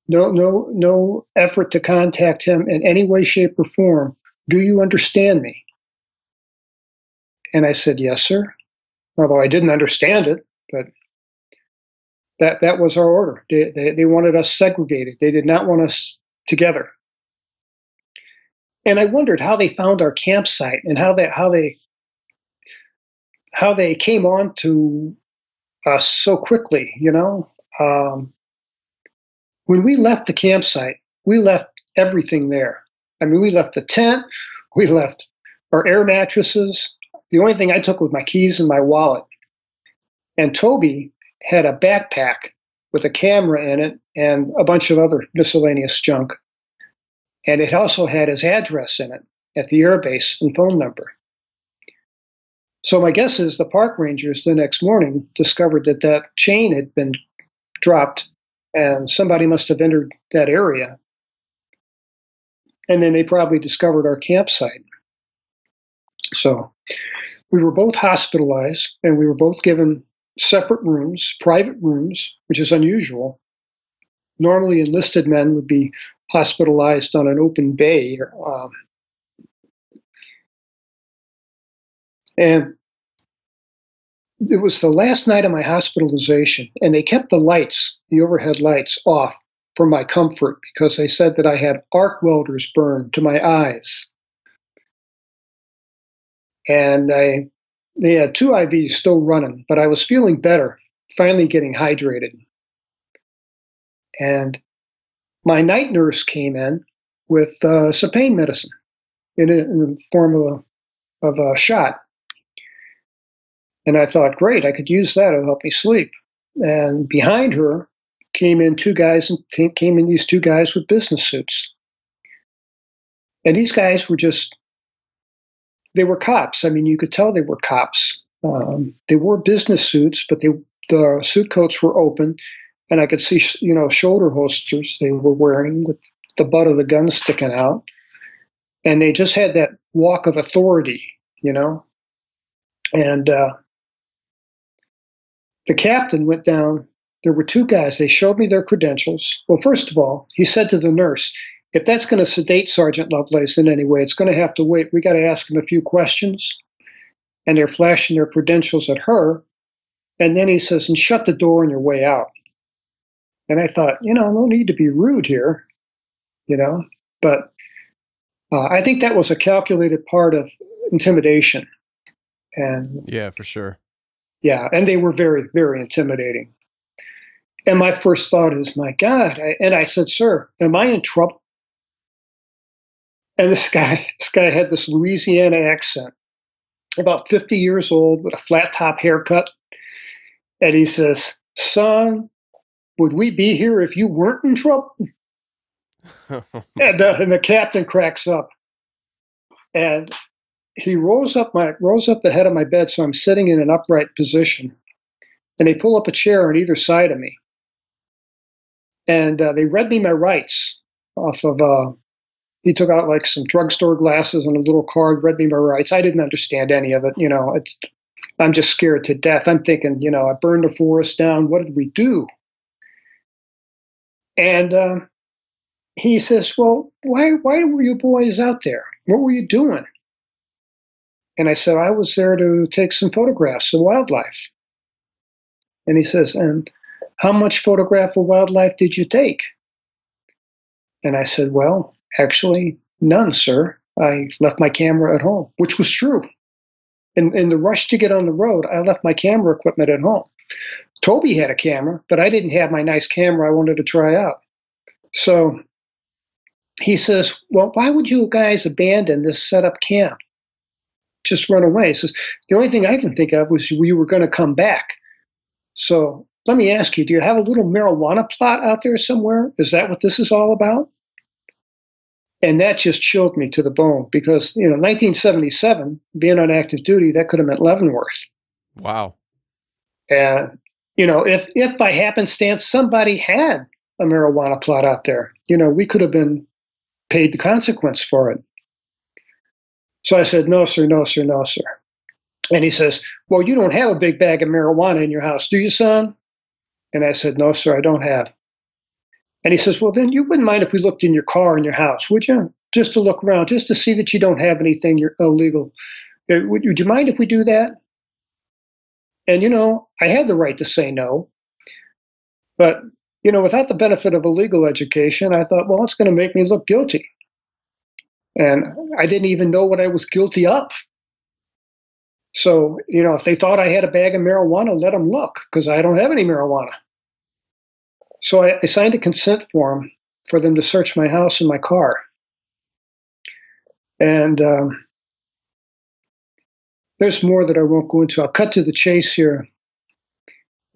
no effort to contact him in any way, shape, or form. Do you understand me? And I said, yes, sir. Although I didn't understand it, but that was our order. They wanted us segregated. They did not want us together. And I wondered how they found our campsite, and how they how they came on to us so quickly, you know. When we left the campsite, we left everything there. I mean, we left the tent, we left our air mattresses. The only thing I took was my keys and my wallet. And Toby had a backpack with a camera in it and a bunch of other miscellaneous junk. And it also had his address in it at the airbase and phone number. So my guess is the park rangers the next morning discovered that that chain had been dropped and somebody must have entered that area. And then they probably discovered our campsite. So we were both hospitalized and we were both given separate rooms, private rooms, which is unusual. Normally enlisted men would be hospitalized on an open bay. And it was the last night of my hospitalization, and they kept the lights, the overhead lights, off for my comfort because they said that I had arc welders burned to my eyes. And they had 2 IVs still running, but I was feeling better, finally getting hydrated. And my night nurse came in with some pain medicine in the form of a shot. And I thought, great, I could use that. It'll help me sleep. And behind her came in 2 guys, and came in these 2 guys with business suits. And these guys were just, they were cops. I mean, you could tell they were cops. They wore business suits, but the suit coats were open. And I could see, you know, shoulder holsters they were wearing with the butt of the gun sticking out. And they just had that walk of authority, you know. And the captain went down. There were 2 guys. They showed me their credentials. Well, first of all, he said to the nurse, if that's going to sedate Sergeant Lovelace in any way, it's going to have to wait. We got to ask him a few questions. And they're flashing their credentials at her. And then he says, and shut the door on your way out. And I thought, you know, no need to be rude here, you know. But I think that was a calculated part of intimidation. And yeah, for sure. Yeah, and they were very, very intimidating. And my first thought is, my God. And I said, sir, am I in trouble? And this guy had this Louisiana accent, about 50 years old with a flat top haircut. And he says, son, would we be here if you weren't in trouble? and the captain cracks up. And he rolls up the head of my bed, so I'm sitting in an upright position, and they pull up a chair on either side of me, and they read me my rights off of. He took out like some drugstore glasses and a little card, read me my rights. I didn't understand any of it, you know. I'm just scared to death. I'm thinking, you know, I burned the forest down. What did we do? And he says, "Well, why were you boys out there? What were you doing?" And I said, I was there to take some photographs of wildlife. And he says, and how much photograph of wildlife did you take? And I said, well, actually, none, sir. I left my camera at home, which was true. In the rush to get on the road, I left my camera equipment at home. Toby had a camera, but I didn't have my nice camera I wanted to try out. So he says, well, why would you guys abandon this setup camp? Just run away. He says, the only thing I can think of was we were going to come back. So let me ask you, do you have a little marijuana plot out there somewhere? Is that what this is all about? And that just chilled me to the bone because, you know, 1977, being on active duty, that could have meant Leavenworth. Wow. And, you know, if by happenstance somebody had a marijuana plot out there, you know, we could have been paid the consequence for it. So I said, no, sir, no, sir, no, sir. And he says, well, you don't have a big bag of marijuana in your house, do you, son? And I said, no, sir, I don't have. And he says, well, then you wouldn't mind if we looked in your car in your house, would you? Just to look around, just to see that you don't have anything illegal. Would you mind if we do that? And, you know, I had the right to say no. But, you know, without the benefit of a legal education, I thought, well, it's going to make me look guilty. And I didn't even know what I was guilty of. So, you know, if they thought I had a bag of marijuana, let them look, because I don't have any marijuana. So I signed a consent form for them to search my house and my car. And there's more that I won't go into. I'll cut to the chase here.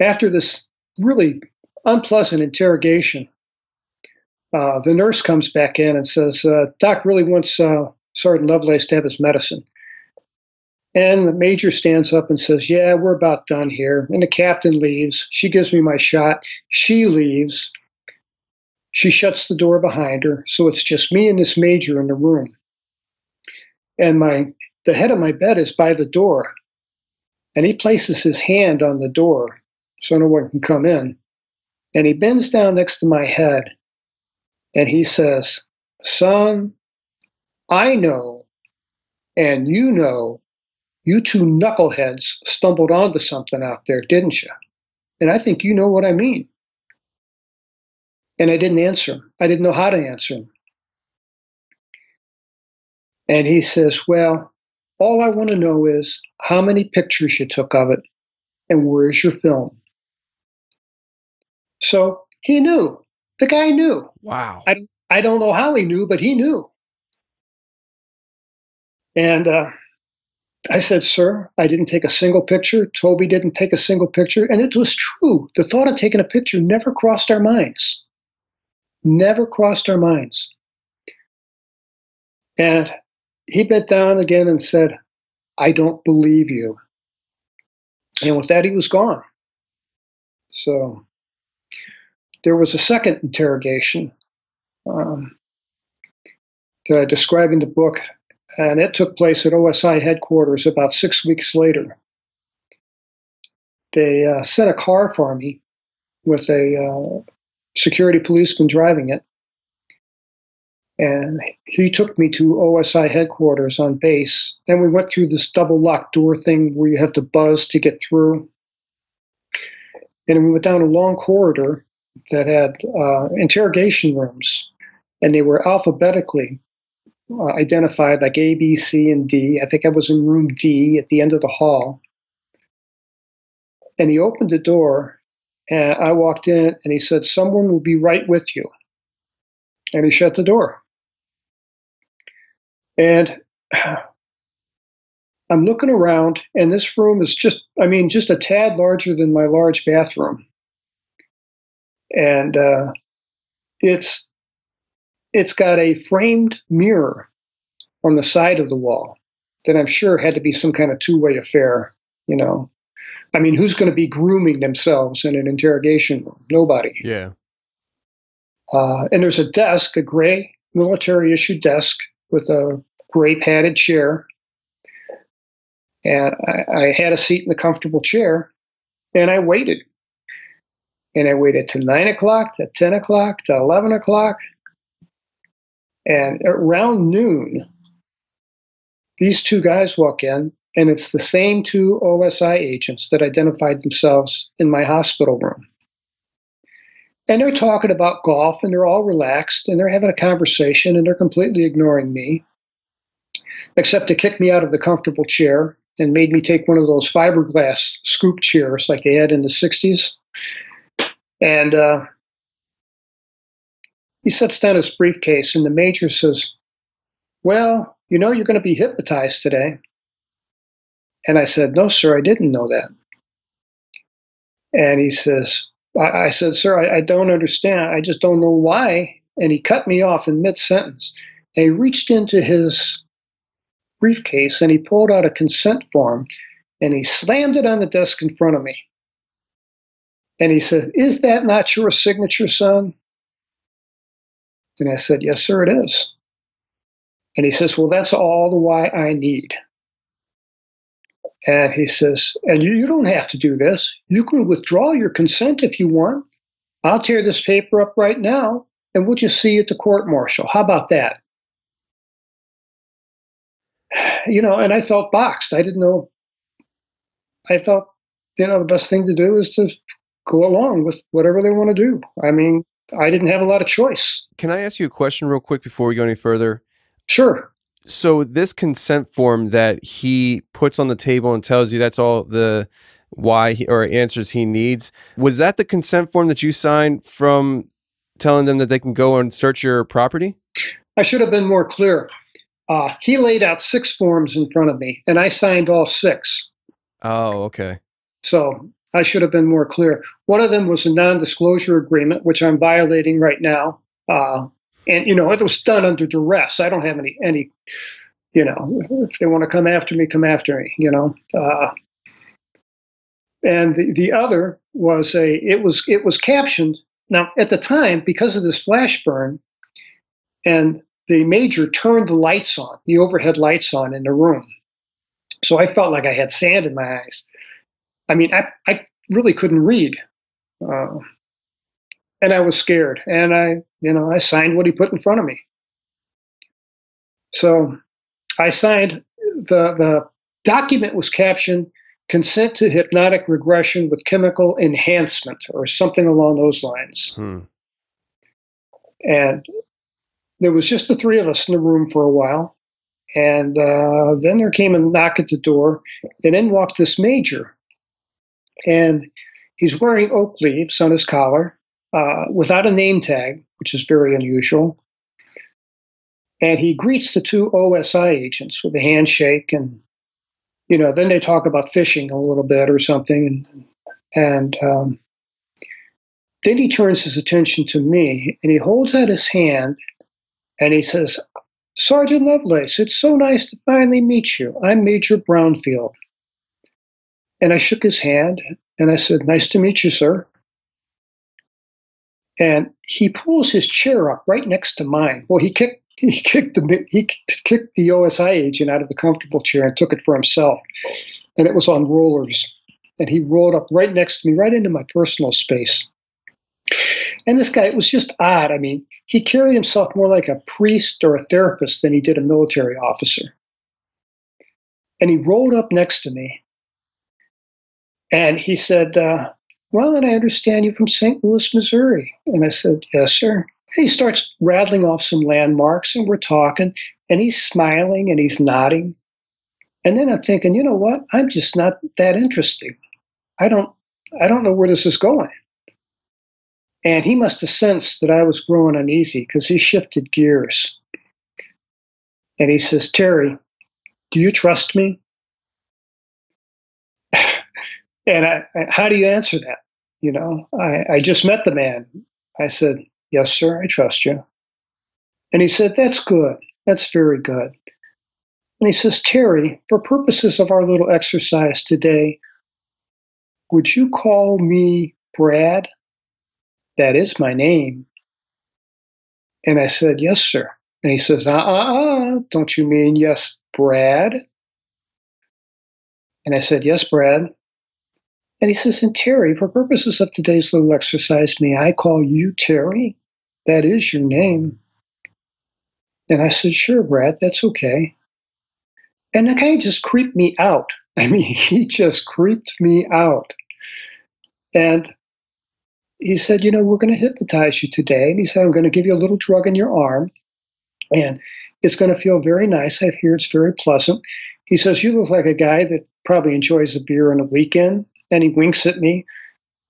After this really unpleasant interrogation, the nurse comes back in and says, Doc really wants Sergeant Lovelace to have his medicine. And the major stands up and says, yeah, we're about done here. And the captain leaves. She gives me my shot. She leaves. She shuts the door behind her. So it's just me and this major in the room. And the head of my bed is by the door. And he places his hand on the door so no one can come in. And he bends down next to my head. And he says, son, I know, and you know, you two knuckleheads stumbled onto something out there, didn't you? And I think you know what I mean. And I didn't answer him. I didn't know how to answer him. And he says, well, all I want to know is how many pictures you took of it, and where is your film? So he knew. The guy knew. Wow. I don't know how he knew, but he knew. And I said, sir, I didn't take a single picture. Toby didn't take a single picture. And it was true. The thought of taking a picture never crossed our minds. Never crossed our minds. And he bent down again and said, I don't believe you. And with that, he was gone. So there was a second interrogation that I describe in the book, and it took place at OSI headquarters about 6 weeks later. They sent a car for me with a security policeman driving it, and he took me to OSI headquarters on base, and we went through this double-locked door thing where you have to buzz to get through, and we went down a long corridor that had interrogation rooms, and they were alphabetically identified like A, B, C, and D. I think I was in room D at the end of the hall. And he opened the door, and I walked in, and he said, someone will be right with you. And he shut the door. And I'm looking around, and this room is just a tad larger than my large bathroom. And it's got a framed mirror on the side of the wall that I'm sure had to be some kind of two-way affair, you know. I mean, who's going to be grooming themselves in an interrogation room? Nobody. Yeah. And there's a desk, a gray military-issue desk with a gray padded chair. And I had a seat in the comfortable chair, and I waited. And I waited till 9 o'clock, to 10 o'clock, to 11 o'clock. And around noon, these two guys walk in, and it's the same two OSI agents that identified themselves in my hospital room. And they're talking about golf, and they're all relaxed, and they're having a conversation, and they're completely ignoring me, except to kick me out of the comfortable chair and made me take one of those fiberglass scoop chairs like they had in the 60s. And he sets down his briefcase, and the major says, well, you know, you're going to be hypnotized today. And I said, no, sir, I didn't know that. And he says, I said, sir, I don't understand. I just don't know why. And he cut me off in mid-sentence. And he reached into his briefcase, and he pulled out a consent form, and he slammed it on the desk in front of me. And he said, is that not your signature, son? And I said, yes, sir, it is. And he says, well, that's all the why I need. And he says, and you don't have to do this. You can withdraw your consent if you want. I'll tear this paper up right now, and we'll just see you at the court-martial. How about that? You know, and I felt boxed. I didn't know. I felt, you know, the best thing to do is to go along with whatever they want to do. I mean, I didn't have a lot of choice. Can I ask you a question real quick before we go any further? Sure. So this consent form that he puts on the table and tells you that's all the answers he needs, was that the consent form that you signed from telling them that they can go and search your property? I should have been more clear. He laid out 6 forms in front of me, and I signed all 6. Oh, okay. So I should have been more clear. One of them was a non-disclosure agreement, which I'm violating right now. And, you know, it was done under duress. I don't have any, you know, if they want to come after me, you know. And the other was it was captioned. Now, at the time, because of this flash burn, and the major turned the lights on, the overhead lights on in the room. So I felt like I had sand in my eyes. I mean, I really couldn't read. And I was scared. And I signed what he put in front of me. So I signed, the document was captioned, consent to hypnotic regression with chemical enhancement, or something along those lines. Hmm. And there was just the 3 of us in the room for a while. And then there came a knock at the door, and in walked this major. And he's wearing oak leaves on his collar, without a name tag, which is very unusual. And he greets the 2 OSI agents with a handshake, and, you know, then they talk about fishing a little bit or something. And then he turns his attention to me, and he holds out his hand, and he says, "Sergeant Lovelace, it's so nice to finally meet you. I'm Major Brownfield." And I shook his hand, and I said, "Nice to meet you, sir." And he pulls his chair up right next to mine. Well, he kicked the OSI agent out of the comfortable chair and took it for himself. And it was on rollers. And he rolled up right next to me, right into my personal space. And this guy, it was just odd. I mean, he carried himself more like a priest or a therapist than he did a military officer. And he rolled up next to me. And he said, "Well, and I understand you're from St. Louis, Missouri." And I said, "Yes, sir." And he starts rattling off some landmarks, and we're talking, and he's smiling and he's nodding. And then I'm thinking, you know what? I'm just not that interesting. I don't know where this is going. And he must have sensed that I was growing uneasy, because he shifted gears. And he says, "Terry, do you trust me?" And how do you answer that? You know, I just met the man. I said, "Yes, sir, I trust you." And he said, "That's good. That's very good." And he says, "Terry, for purposes of our little exercise today, would you call me Brad? That is my name." And I said, "Yes, sir." And he says, "Don't you mean yes, Brad?" And I said, "Yes, Brad." And he says, "And Terry, for purposes of today's little exercise, may I call you Terry? That is your name." And I said, "Sure, Brad, that's okay." And the guy just creeped me out. I mean, he just creeped me out. And he said, "You know, we're going to hypnotize you today." And he said, "I'm going to give you a little drug in your arm. And it's going to feel very nice. I hear it's very pleasant." He says, "You look like a guy that probably enjoys a beer on a weekend." And he winks at me,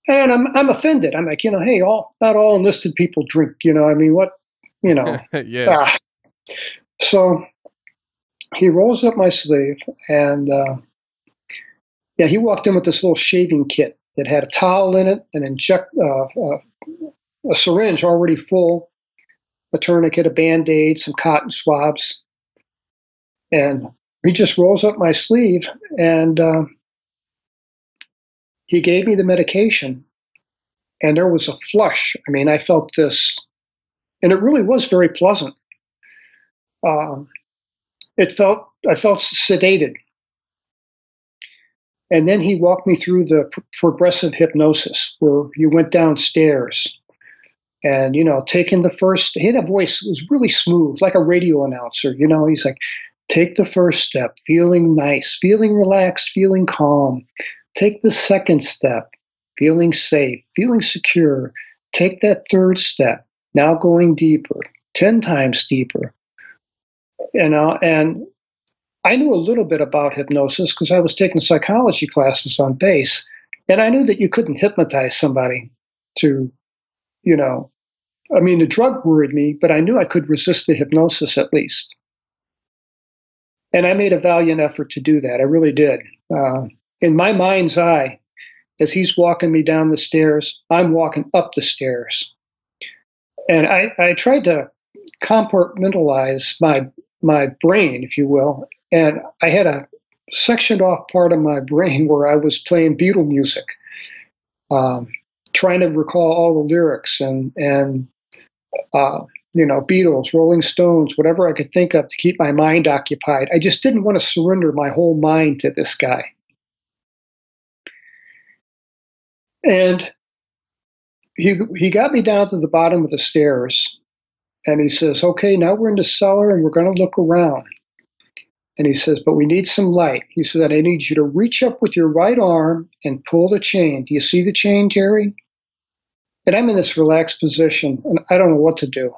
and I'm offended. I'm like, you know, hey, not all enlisted people drink, you know. I mean, what, you know. Yeah. So he rolls up my sleeve, and he walked in with this little shaving kit that had a towel in it, an a syringe already full, a tourniquet, a Band-Aid, some cotton swabs, and he just rolls up my sleeve, and he gave me the medication, and there was a flush. I mean, I felt this, and it really was very pleasant. I felt sedated. And then he walked me through the progressive hypnosis, where you went downstairs and, you know, taking the first, he had a voice that was really smooth, like a radio announcer, you know. He's like, "Take the first step, feeling nice, feeling relaxed, feeling calm. Take the second step, feeling safe, feeling secure. Take that third step, now going deeper, 10 times deeper." you know, and I knew a little bit about hypnosis because I was taking psychology classes on base, and I knew that you couldn't hypnotize somebody to, you know, I mean, the drug worried me, but I knew I could resist the hypnosis at least. And I made a valiant effort to do that. I really did. In my mind's eye, as he's walking me down the stairs, I'm walking up the stairs. And I tried to compartmentalize my brain, if you will. And I had a sectioned off part of my brain where I was playing Beatle music, trying to recall all the lyrics and you know, Beatles, Rolling Stones, whatever I could think of to keep my mind occupied. I just didn't want to surrender my whole mind to this guy. And he got me down to the bottom of the stairs, and he says, okay, now we're in the cellar, and we're going to look around. And he says, but we need some light. He said, I need you to reach up with your right arm and pull the chain. Do you see the chain, Terry? And I'm in this relaxed position, and I don't know what to do.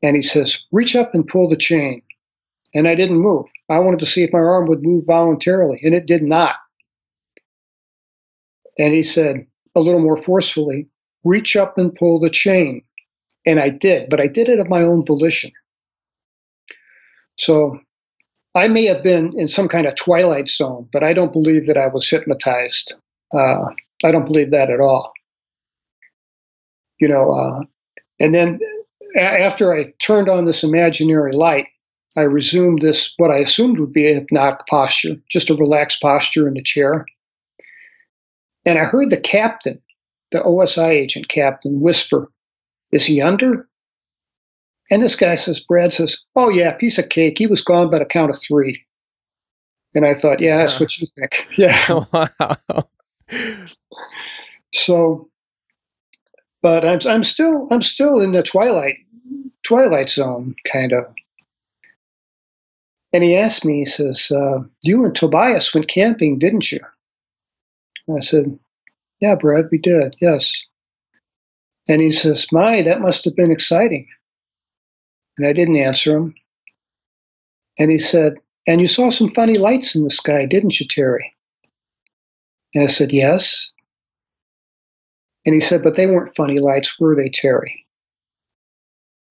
And he says, reach up and pull the chain. And I didn't move. I wanted to see if my arm would move voluntarily, and it did not. And he said, a little more forcefully, reach up and pull the chain. And I did, but I did it of my own volition. So I may have been in some kind of twilight zone, but I don't believe that I was hypnotized. I don't believe that at all. You know, and then after I turned on this imaginary light, I resumed this, what I assumed would be a hypnotic posture, just a relaxed posture in the chair. And I heard the captain, the OSI agent captain, whisper, is he under? And this guy says, Brad says, oh yeah, piece of cake. He was gone by the count of three. And I thought, yeah, that's what you think. Yeah. Wow. So, but I'm still in the twilight zone kind of. And he asked me, he says, you and Tobias went camping, didn't you? And I said, yeah, Brad, we did. Yes. And he says, my, that must have been exciting. And I didn't answer him. And he said, and you saw some funny lights in the sky, didn't you, Terry? And I said, yes. And he said, but they weren't funny lights, were they, Terry?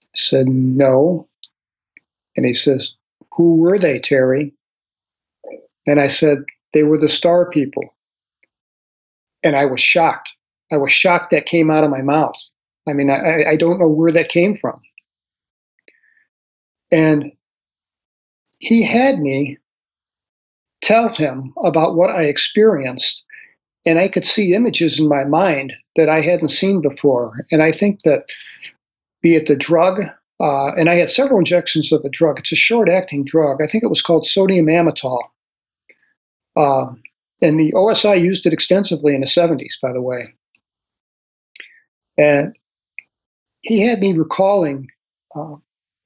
I said, no. And he says, who were they, Terry? And I said, they were the star people. And I was shocked. I was shocked that came out of my mouth. I mean, I don't know where that came from. And he had me tell him about what I experienced, and I could see images in my mind that I hadn't seen before. And I think that, be it the drug, and I had several injections of the drug. It's a short-acting drug. I think it was called sodium amytal. And the OSI used it extensively in the 70s, by the way. And he had me recalling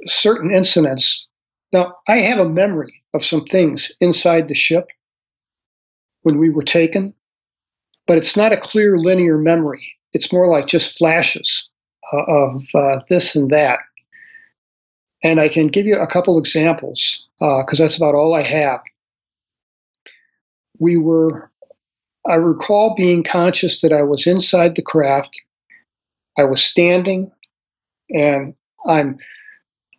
certain incidents. Now, I have a memory of some things inside the ship when we were taken, but it's not a clear linear memory. It's more like just flashes of this and that. And I can give you a couple examples because that's about all I have. I recall being conscious that I was inside the craft. I was standing, and I'm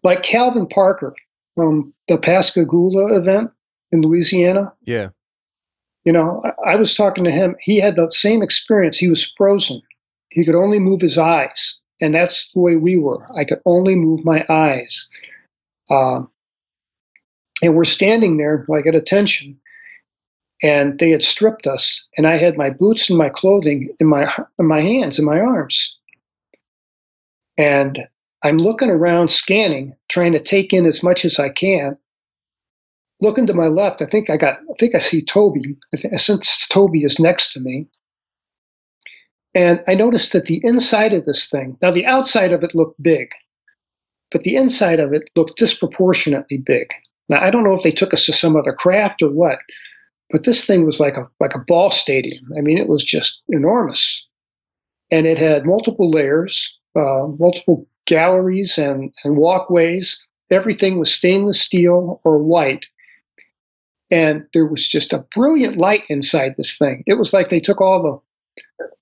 like Calvin Parker from the Pascagoula event in Louisiana. Yeah. You know, I was talking to him. He had the same experience. He was frozen. He could only move his eyes. And that's the way we were. I could only move my eyes. And we're standing there like at attention. And they had stripped us, and I had my boots and my clothing in my hands and my arms. And I'm looking around, scanning, trying to take in as much as I can. Looking to my left, I think I see Toby. Since Toby is next to me, and I noticed that the inside of this thing. Now the outside of it looked big, but the inside of it looked disproportionately big. Now I don't know if they took us to some other craft or what. But this thing was like a ball stadium. I mean, it was just enormous. And it had multiple layers, multiple galleries and walkways. Everything was stainless steel or white. And there was just a brilliant light inside this thing. It was like they took all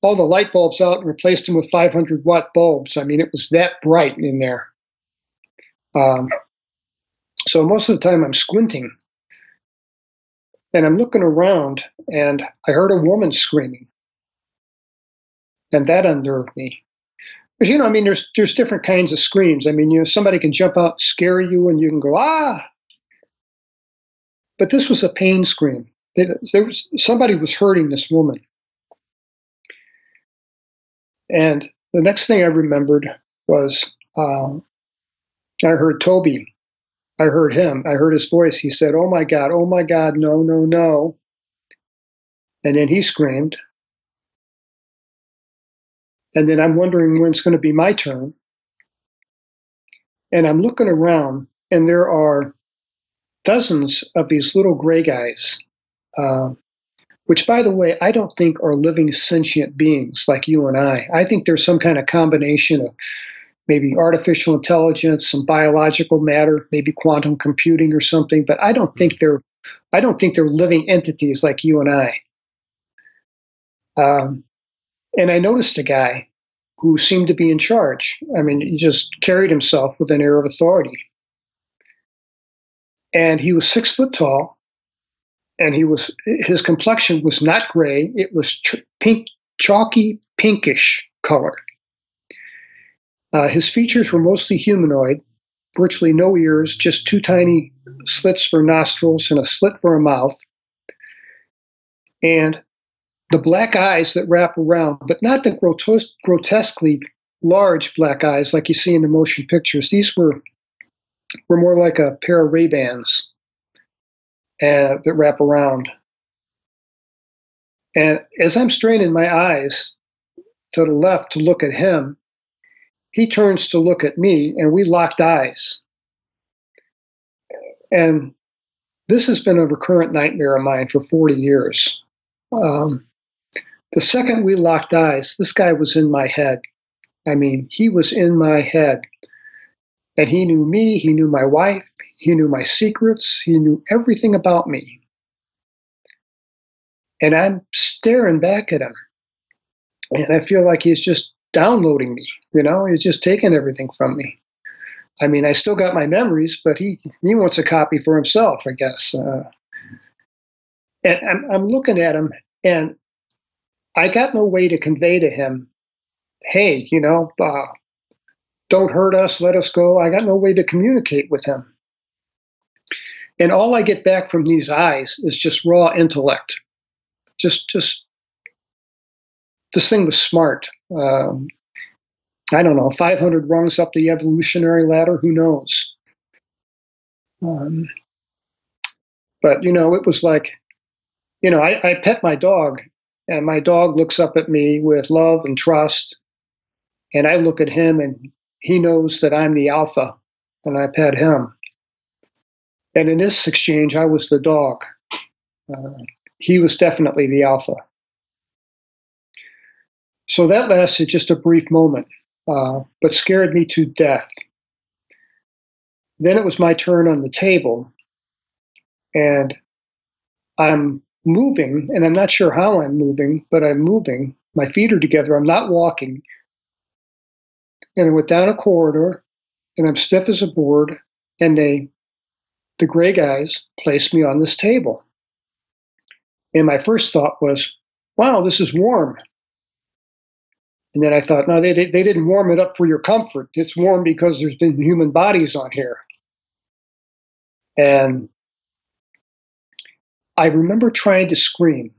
the light bulbs out and replaced them with 500-watt bulbs. I mean, it was that bright in there. So most of the time I'm squinting. And I'm looking around, and I heard a woman screaming. And that unnerved me. Because, you know, I mean, there's different kinds of screams. I mean, you know, somebody can jump out and scare you, and you can go, ah! But this was a pain scream. Somebody was hurting this woman. And the next thing I remembered was I heard Toby. I heard him. I heard his voice. He said, oh, my God, no, no, no. And then he screamed. And then I'm wondering when it's going to be my turn. And I'm looking around, and there are dozens of these little gray guys, which, by the way, I don't think are living sentient beings like you and I. I think there's some kind of combination of maybe artificial intelligence, some biological matter, maybe quantum computing or something. But I don't think they're living entities like you and I. And I noticed a guy who seemed to be in charge. I mean, he just carried himself with an air of authority. And he was 6 foot tall, and his complexion was not gray. It was pink, chalky, pinkish color. His features were mostly humanoid, virtually no ears, just two tiny slits for nostrils and a slit for a mouth. And the black eyes that wrap around, but not the grotesquely large black eyes like you see in the motion pictures. These were more like a pair of Ray-Bans that wrap around. And as I'm straining my eyes to the left to look at him, he turns to look at me, and we locked eyes. And this has been a recurrent nightmare of mine for 40 years. The second we locked eyes, this guy was in my head. I mean, he was in my head. And he knew me, he knew my wife, he knew my secrets, he knew everything about me. And I'm staring back at him. And I feel like he's just downloading me, you know? He's just taking everything from me. I mean, I still got my memories, but he wants a copy for himself, I guess. And I'm looking at him, and I got no way to convey to him, hey, you know, don't hurt us, let us go. I got no way to communicate with him. And all I get back from these eyes is just raw intellect. Just this thing was smart. I don't know, 500 rungs up the evolutionary ladder, who knows? But, you know, it was like, you know, I pet my dog, and my dog looks up at me with love and trust, and I look at him, and he knows that I'm the alpha, and I pet him. And in this exchange, I was the dog. He was definitely the alpha. So that lasted just a brief moment, but scared me to death. Then it was my turn on the table, and I'm moving, and I'm not sure how I'm moving, but I'm moving. My feet are together. I'm not walking. And I went down a corridor, and I'm stiff as a board, and the gray guys placed me on this table. And my first thought was, wow, this is warm. And then I thought, no, they didn't warm it up for your comfort. It's warm because there's been human bodies on here. And I remember trying to scream,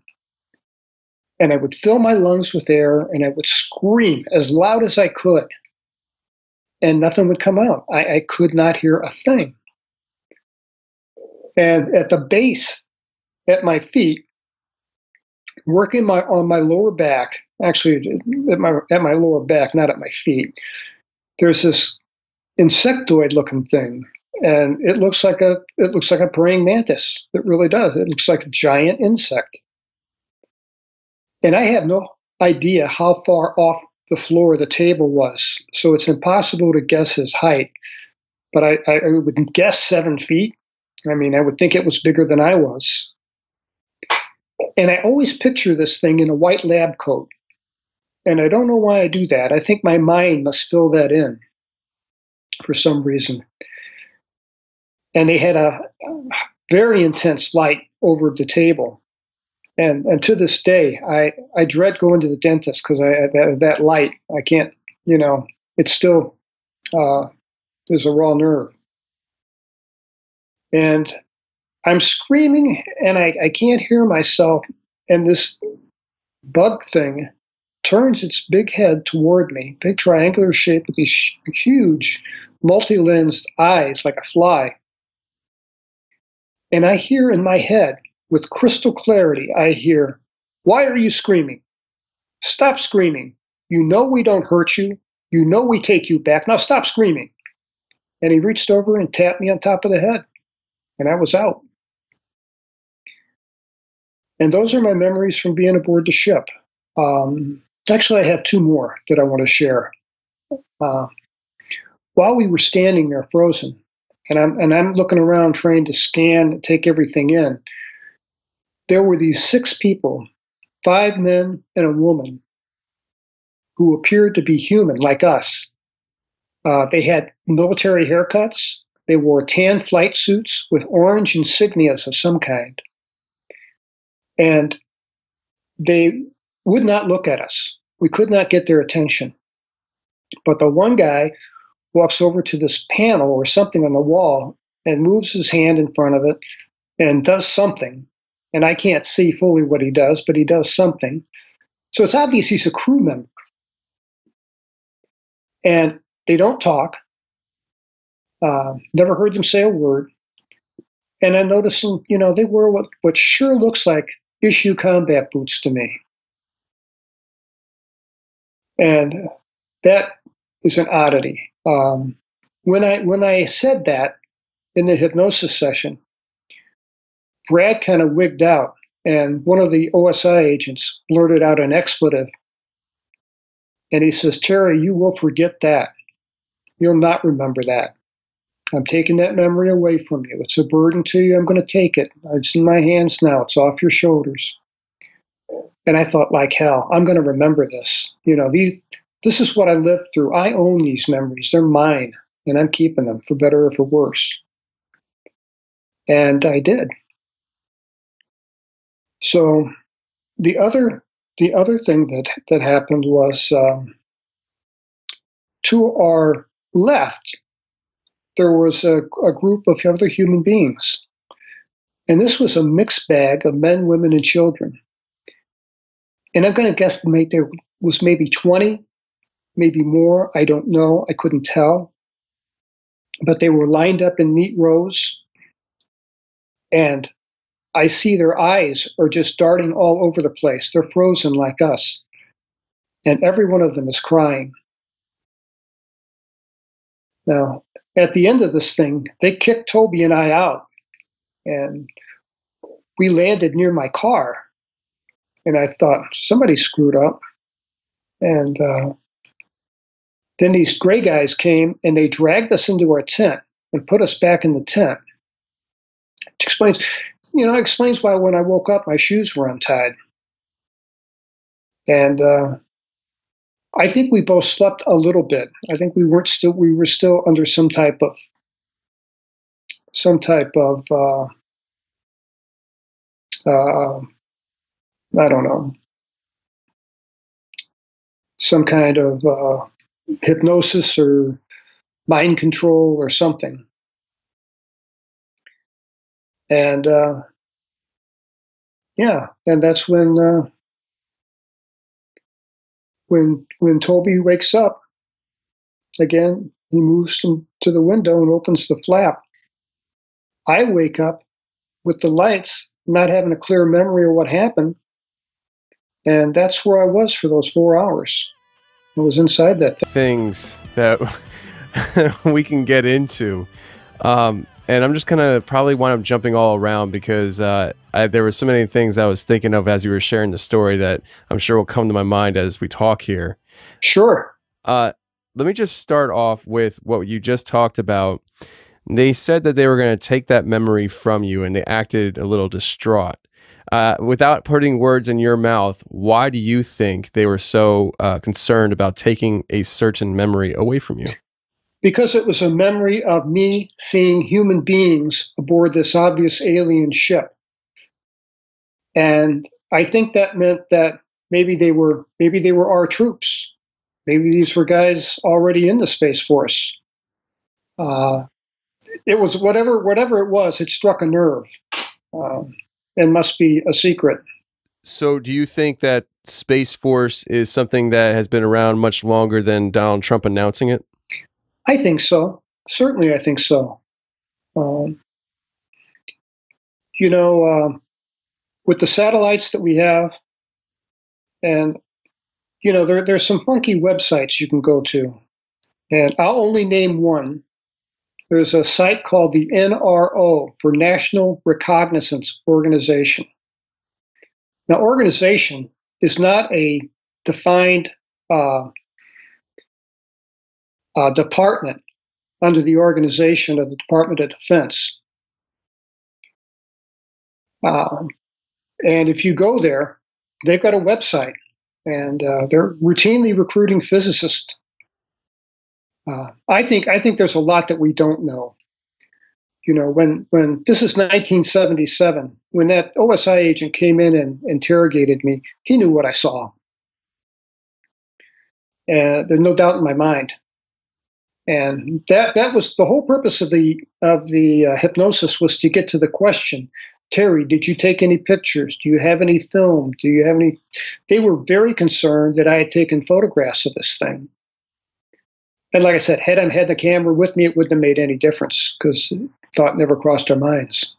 and I would fill my lungs with air, and I would scream as loud as I could, and nothing would come out. I could not hear a thing. And at the base, at my feet, working on my lower back, actually at my lower back, not at my feet, there's this insectoid-looking thing. And it looks like a praying mantis. It really does. It looks like a giant insect. And I have no idea how far off the floor the table was, so it's impossible to guess his height. but I would guess 7 feet. I mean, I would think it was bigger than I was. And I always picture this thing in a white lab coat. And I don't know why I do that. I think my mind must fill that in for some reason. And they had a very intense light over the table. And to this day, I dread going to the dentist because that light, I can't, you know, it's still is a raw nerve. And I'm screaming, and I can't hear myself. And this bug thing turns its big head toward me, big triangular shape with these huge multi-lensed eyes like a fly. And I hear in my head, with crystal clarity, I hear, "Why are you screaming? Stop screaming. You know we don't hurt you. You know we take you back. Now stop screaming." And he reached over and tapped me on top of the head. And I was out. And those are my memories from being aboard the ship. Actually, I have two more that I want to share. While we were standing there frozen, and I'm looking around trying to scan and take everything in, there were these 6 people, 5 men and a woman, who appeared to be human like us. They had military haircuts. They wore tan flight suits with orange insignias of some kind. And they would not look at us. We could not get their attention. But the one guy walks over to this panel or something on the wall and moves his hand in front of it and does something. And I can't see fully what he does, but he does something. So it's obvious he's a crew member. And they don't talk. Never heard them say a word. And I noticed them, you know, they wore what sure looks like issue combat boots to me. And that is an oddity. When I said that in the hypnosis session, Brad kind of wigged out, and one of the OSI agents blurted out an expletive. And he says, "Terry, you will forget that. You'll not remember that. I'm taking that memory away from you. It's a burden to you. I'm going to take it. It's in my hands now. It's off your shoulders." And I thought, like hell, I'm going to remember this. You know, this is what I lived through. I own these memories. They're mine, and I'm keeping them for better or for worse. And I did. So the other thing that happened was to our left, there was a group of other human beings. And this was a mixed bag of men, women, and children. And I'm going to guesstimate there was maybe 20, maybe more. I don't know. I couldn't tell. But they were lined up in neat rows. And I see their eyes are just darting all over the place. They're frozen like us. And every one of them is crying. Now, at the end of this thing, they kicked Toby and I out, and we landed near my car. And I thought, somebody screwed up. And then these gray guys came, and they dragged us into our tent and put us back in the tent. Which explains, you know, explains why when I woke up, my shoes were untied. And I think we both slept a little bit. I think we were still under some type of I don't know, some kind of hypnosis or mind control or something. And yeah, and that's when Toby wakes up, again, he moves to the window and opens the flap. I wake up with the lights, not having a clear memory of what happened. And that's where I was for those 4 hours. I was inside that thing. Things that we can get into. And I'm just going to probably wind up jumping all around because there were so many things I was thinking of as you were sharing the story that I'm sure will come to my mind as we talk here. Sure. Let me just start off with what you just talked about. They said that they were going to take that memory from you, and they acted a little distraught. Without putting words in your mouth, why do you think they were so concerned about taking a certain memory away from you? Because it was a memory of me seeing human beings aboard this obvious alien ship. And I think that meant that maybe they were our troops. Maybe these were guys already in the Space Force. It was whatever it was, it struck a nerve and must be a secret. So do you think that Space Force is something that has been around much longer than Donald Trump announcing it? I think so. Certainly, I think so. With the satellites that we have, and you know, there's some funky websites you can go to, and I'll only name one. There's a site called the NRO, for National Reconnaissance Organization. Now, organization is not a defined department under the organization of the Department of Defense. And if you go there, they've got a website, and they're routinely recruiting physicists. I think there's a lot that we don't know. You know, when this is 1977, when that OSI agent came in and interrogated me, he knew what I saw. And there's no doubt in my mind. And that was the whole purpose of the hypnosis, was to get to the question, Terry, did you take any pictures? Do you have any film? Do you have any? They were very concerned that I had taken photographs of this thing. And like I said, had I had the camera with me, it wouldn't have made any difference, because thought never crossed our minds.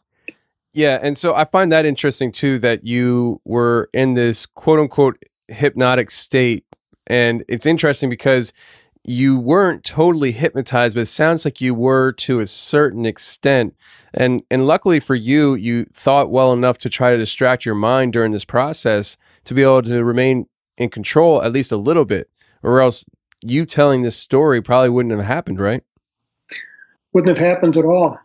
Yeah, and so I find that interesting too, that you were in this quote-unquote hypnotic state. And it's interesting because you weren't totally hypnotized, but it sounds like you were to a certain extent. And luckily for you, you thought well enough to try to distract your mind during this process to be able to remain in control at least a little bit, or else you telling this story probably wouldn't have happened, right? Wouldn't have happened at all.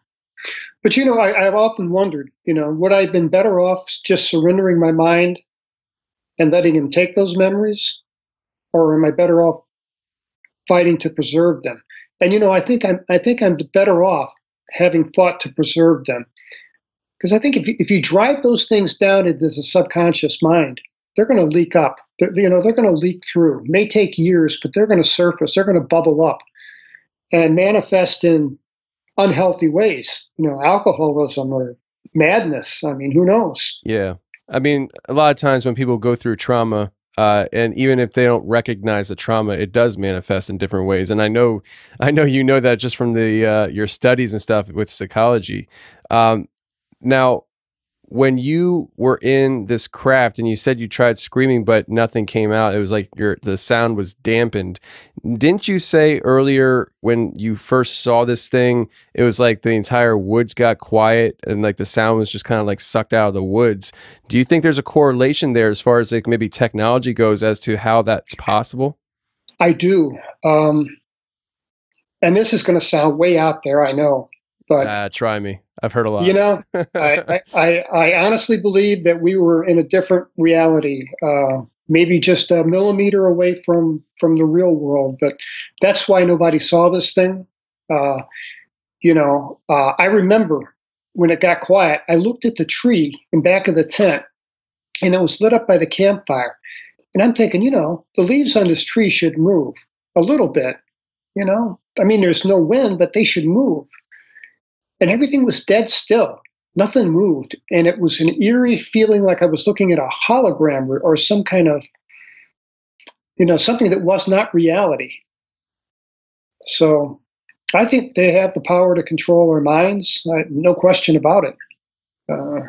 But, you know, I've often wondered, you know, would I have been better off just surrendering my mind and letting him take those memories? Or am I better off fighting to preserve them? And you know, I think I'm better off having fought to preserve them, because I think if you drive those things down into the subconscious mind, they're going to leak up. They're going to leak through. It may take years, but they're going to surface. They're going to bubble up and manifest in unhealthy ways. You know, alcoholism or madness. I mean, who knows? Yeah, I mean, a lot of times when people go through trauma, and even if they don't recognize the trauma, it does manifest in different ways. And I know you know that just from the your studies and stuff with psychology. Now, when you were in this craft and you said you tried screaming, but nothing came out, it was like the sound was dampened. Didn't you say earlier when you first saw this thing, it was like the entire woods got quiet and like the sound was just kind of like sucked out of the woods? Do you think there's a correlation there as far as like maybe technology goes as to how that's possible? I do. And this is going to sound way out there, I know, but try me. I've heard a lot. You know, I honestly believe that we were in a different reality, maybe just a millimeter away from the real world. But that's why nobody saw this thing. I remember when it got quiet, I looked at the tree in back of the tent, and it was lit up by the campfire. And I'm thinking, you know, the leaves on this tree should move a little bit. You know, I mean, there's no wind, but they should move. And everything was dead still. Nothing moved. And it was an eerie feeling, like I was looking at a hologram or some kind of, you know, something that was not reality. So I think they have the power to control our minds. No question about it. And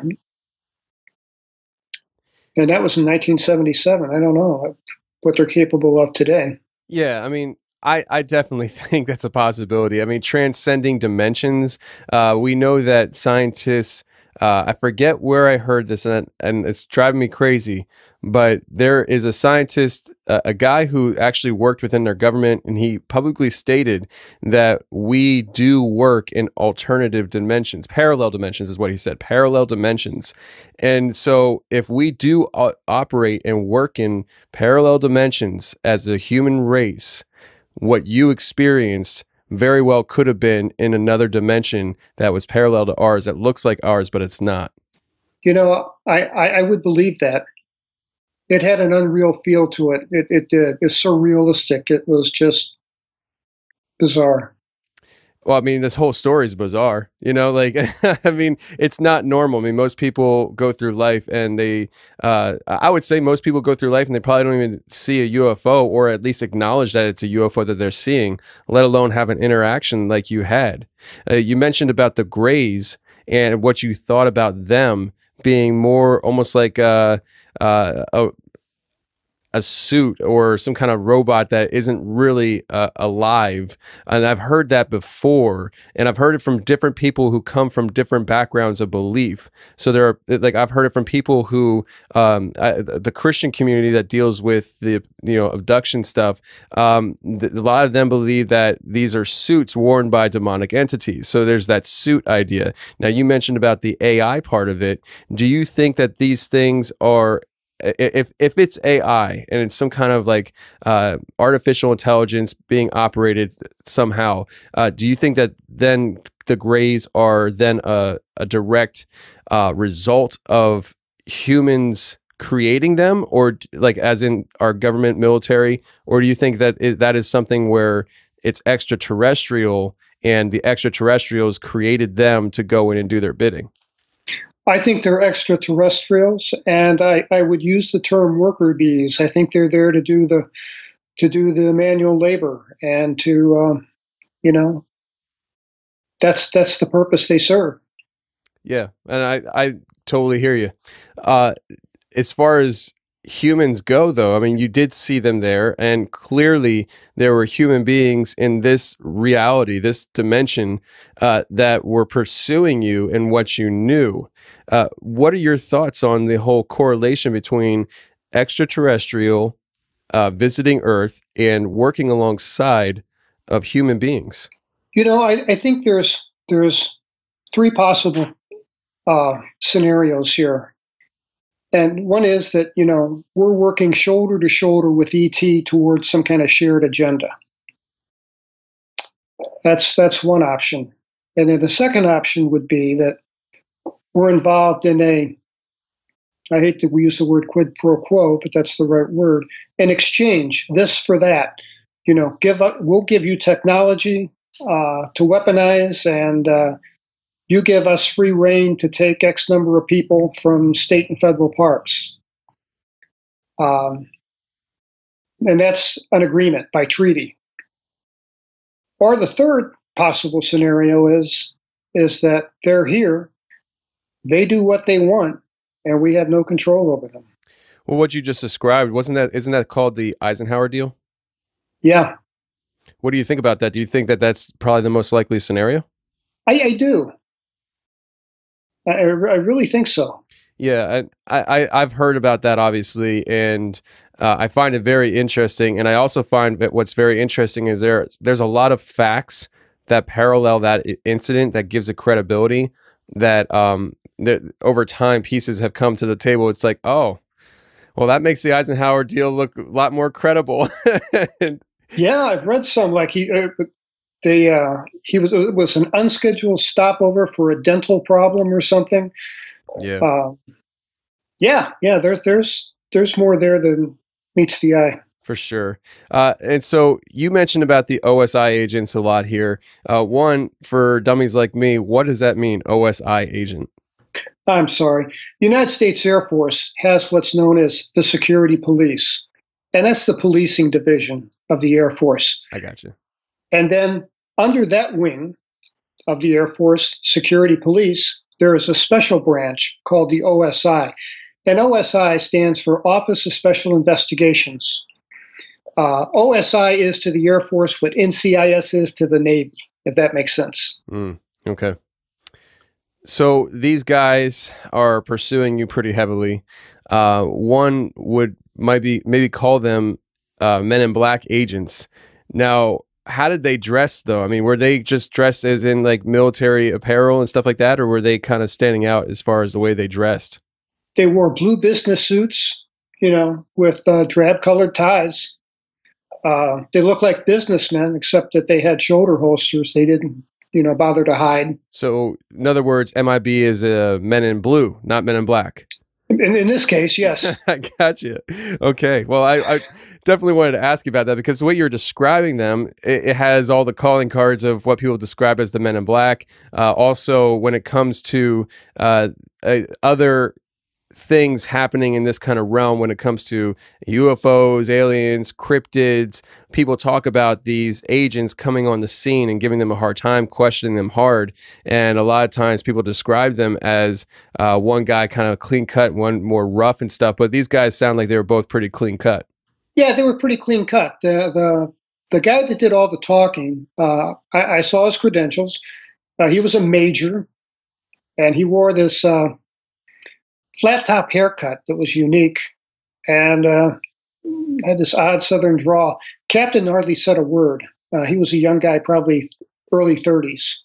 that was in 1977. I don't know what they're capable of today. Yeah, I mean, I definitely think that's a possibility. I mean, transcending dimensions. We know that scientists I forget where I heard this, and it's driving me crazy, but there is a scientist, a guy who actually worked within their government, and he publicly stated that we do work in alternative dimensions. Parallel dimensions is what he said, parallel dimensions. And so if we do operate and work in parallel dimensions as a human race, what you experienced very well could have been in another dimension that was parallel to ours, that looks like ours, but it's not. You know, I would believe that. It had an unreal feel to it. It did. It's surrealistic. It was just bizarre. Well, I mean, this whole story is bizarre, you know, like, I mean, it's not normal. I mean, most people go through life and they, I would say most people go through life and they probably don't even see a UFO, or at least acknowledge that it's a UFO that they're seeing, let alone have an interaction like you had. You mentioned about the Greys and what you thought about them being more almost like a suit or some kind of robot that isn't really alive. And I've heard that before, and I've heard it from different people who come from different backgrounds of belief. So there are, like, I've heard it from people who, the Christian community that deals with the, you know, abduction stuff. A lot of them believe that these are suits worn by demonic entities. So there's that suit idea. Now, you mentioned about the AI part of it. Do you think that these things are, if it's AI and it's some kind of like artificial intelligence being operated somehow, do you think that then the Greys are then a direct result of humans creating them, or like as in our government, military, or do you think that that is something where it's extraterrestrial and the extraterrestrials created them to go in and do their bidding? I think they're extraterrestrials, and I would use the term worker bees. I think they're there to do the manual labor, and to you know, that's the purpose they serve. Yeah, and I totally hear you. As far as humans go, though, I mean, you did see them there, and clearly there were human beings in this reality, this dimension, that were pursuing you and what you knew. What are your thoughts on the whole correlation between extraterrestrial visiting Earth and working alongside of human beings? You know, I think there's three possible scenarios here. And one is that, you know, we're working shoulder to shoulder with ET towards some kind of shared agenda. That's one option. And then the second option would be that we're involved in a, I hate that we use the word quid pro quo, but that's the right word, an exchange, this for that. You know, give up, we'll give you technology to weaponize, and you give us free reign to take X number of people from state and federal parks. And that's an agreement by treaty. Or the third possible scenario is that they're here, they do what they want, and we have no control over them. Well, what you just described, isn't that called the Eisenhower deal? Yeah. What do you think about that? Do you think that that's probably the most likely scenario? I do. I really think so. Yeah, I've heard about that, obviously, and I find it very interesting. And I also find that what's very interesting is there's a lot of facts that parallel that incident that gives it credibility, that that over time pieces have come to the table. It's like, oh, well, that makes the Eisenhower deal look a lot more credible. Yeah, I've read some, like it was an unscheduled stopover for a dental problem or something. Yeah. Yeah. There's more there than meets the eye. For sure. And so you mentioned about the OSI agents a lot here. One, for dummies like me, what does that mean? OSI agent. I'm sorry. The United States Air Force has what's known as the security police, and that's the policing division of the Air Force. I got you. And then under that wing of the Air Force Security Police, there is a special branch called the OSI. And OSI stands for Office of Special Investigations. OSI is to the Air Force what NCIS is to the Navy, if that makes sense. Mm, okay. So these guys are pursuing you pretty heavily. One would maybe call them Men in Black agents. Now, how did they dress though? I mean, were they just dressed as in like military apparel and stuff like that, or were they kind of standing out as far as the way they dressed? They wore blue business suits, you know, with drab colored ties. They looked like businessmen, except that they had shoulder holsters. They didn't, you know, bother to hide. So in other words, MIB is Men in Blue, not Men in Black. In this case, yes. I got you. Okay. Well, I definitely wanted to ask you about that, because the way you're describing them, it has all the calling cards of what people describe as the Men in Black. Also, when it comes to other things happening in this kind of realm, when it comes to UFOs, aliens, cryptids, people talk about these agents coming on the scene and giving them a hard time, questioning them hard. And a lot of times people describe them as one guy kind of clean cut, one more rough and stuff. But these guys sound like they were both pretty clean cut. Yeah, they were pretty clean cut. The guy that did all the talking, I saw his credentials. He was a major, and he wore this flat top haircut that was unique, and had this odd southern drawl. Captain hardly said a word. He was a young guy, probably early 30s.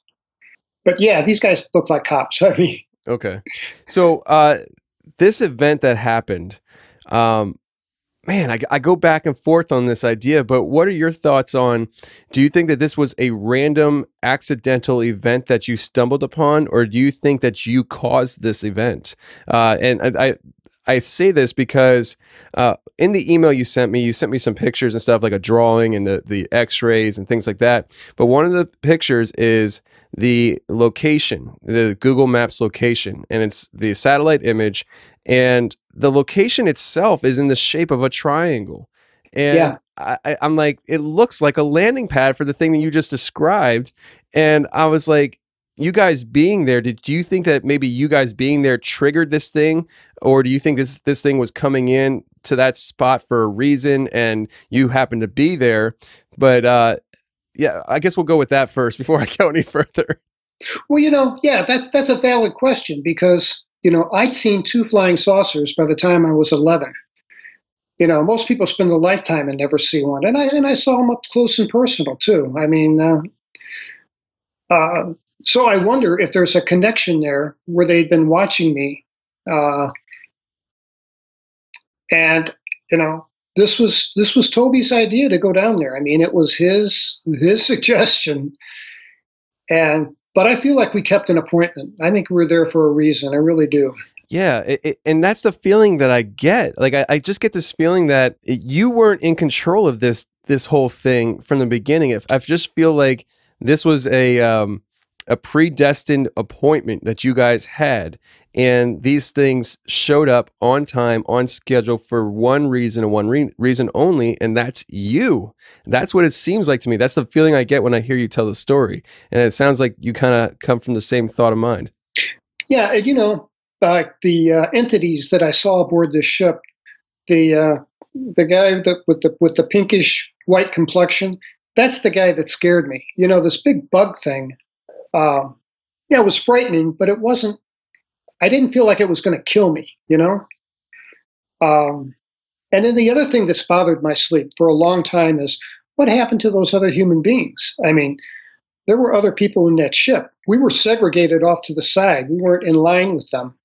But yeah, these guys look like cops. I mean, okay. So this event that happened, man, I go back and forth on this idea, but what are your thoughts on, do you think that this was a random accidental event that you stumbled upon, or do you think that you caused this event? And I say this because in the email you sent me some pictures and stuff, like a drawing and the x-rays and things like that. But one of the pictures is the location, the Google Maps location, and it's the satellite image, and the location itself is in the shape of a triangle. And yeah. I'm like, it looks like a landing pad for the thing that you just described. And I was like, you guys being there, do you think that maybe you guys being there triggered this thing? Or do you think this thing was coming in to that spot for a reason and you happened to be there? But yeah, I guess we'll go with that first before I go any further. Well, you know, yeah, that's a valid question, because, you know, I'd seen 2 flying saucers by the time I was 11. You know, most people spend a lifetime and never see one. And I saw them up close and personal, too. I mean, so I wonder if there's a connection there where they'd been watching me. And, you know, This was Toby's idea to go down there. I mean, it was his suggestion, but I feel like we kept an appointment. I think we were there for a reason. I really do. Yeah, and that's the feeling that I get. Like I just get this feeling that you weren't in control of this whole thing from the beginning. I just feel like this was a predestined appointment that you guys had, and these things showed up on time, on schedule, for one reason and one reason only, and that's you. That's what it seems like to me. That's the feeling I get when I hear you tell the story, and it sounds like you kind of come from the same thought of mind. Yeah, you know, the entities that I saw aboard this ship, the guy with the pinkish white complexion, that's the guy that scared me. You know, this big bug thing. Yeah, it was frightening, but it wasn't, I didn't feel like it was going to kill me, you know? And then the other thing that's bothered my sleep for a long time is, what happened to those other human beings? I mean, there were other people in that ship. We were segregated off to the side. We weren't in line with them.